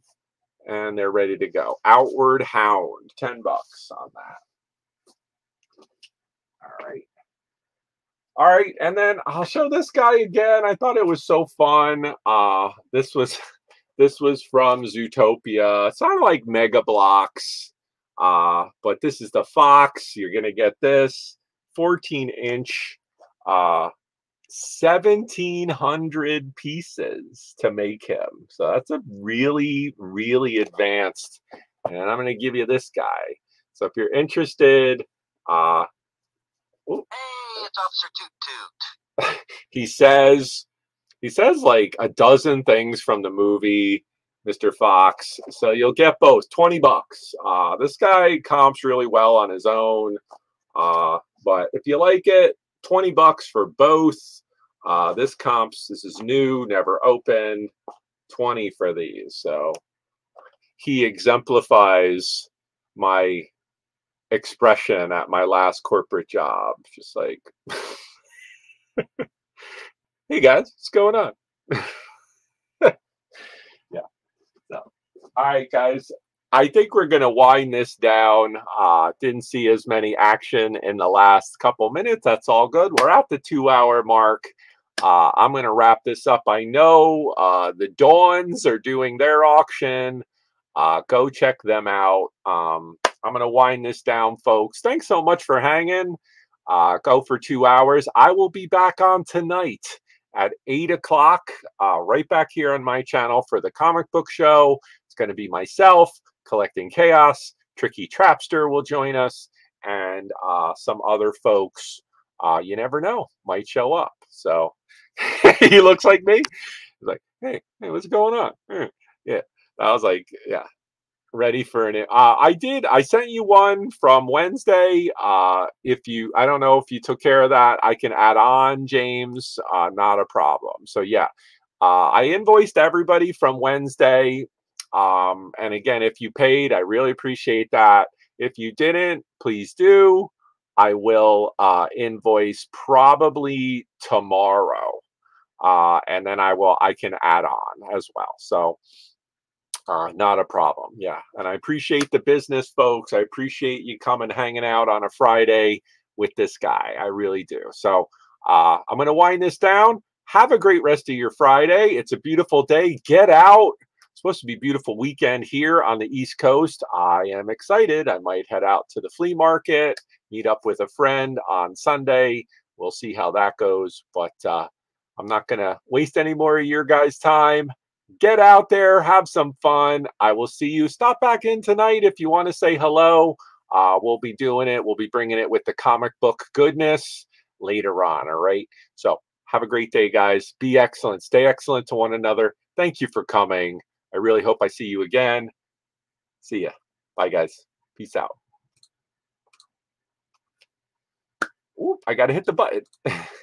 And they're ready to go. Outward Hound, $10 on that. All right. And then I'll show this guy again. I thought it was so fun. This was from Zootopia. It's not like Mega Blocks, but this is the Fox. You're gonna get this 14-inch, 1,700 pieces to make him. So that's a really, really advanced. And I'm going to give you this guy. So if you're interested, hey, it's Officer Toot Toot. he says like a dozen things from the movie Mr. Fox. So you'll get both. $20. This guy comps really well on his own. But if you like it, $20 for both. This comps, this is new, never opened, 20 for these. So he exemplifies my expression at my last corporate job. Just like, hey guys, what's going on? Yeah. So, all right, guys. I think we're going to wind this down. Didn't see as many action in the last couple minutes. That's all good. We're at the 2-hour mark. I'm going to wrap this up. I know the Dawns are doing their auction. Go check them out. I'm going to wind this down, folks. Thanks so much for hanging. Go for 2 hours. I will be back on tonight at 8 o'clock, right back here on my channel for the comic book show. It's going to be myself, Collecting Chaos, Tricky Trapster will join us, and some other folks. You never know, might show up. So he looks like me. He's like, hey, what's going on? Yeah. I was like, yeah, ready for an I sent you one from Wednesday. I don't know if you took care of that. I can add on, James. Not a problem. So yeah, I invoiced everybody from Wednesday. And again, if you paid, I really appreciate that. If you didn't, please do. I will invoice probably tomorrow. And then I can add on as well. So not a problem. Yeah. And I appreciate the business folks. I appreciate you coming, hanging out on a Friday with this guy. I really do. So I'm going to wind this down. Have a great rest of your Friday. It's a beautiful day. Get out. Supposed to be a beautiful weekend here on the East Coast. I am excited. I might head out to the flea market, meet up with a friend on Sunday. We'll see how that goes. But I'm not going to waste any more of your guys' time. Get out there. Have some fun. I will see you. Stop back in tonight if you want to say hello. We'll be doing it. We'll be bringing it with the comic book goodness later on. All right. So have a great day, guys. Be excellent. Stay excellent to one another. Thank you for coming. I really hope I see you again. See ya. Bye, guys. Peace out. Ooh, I got to hit the button.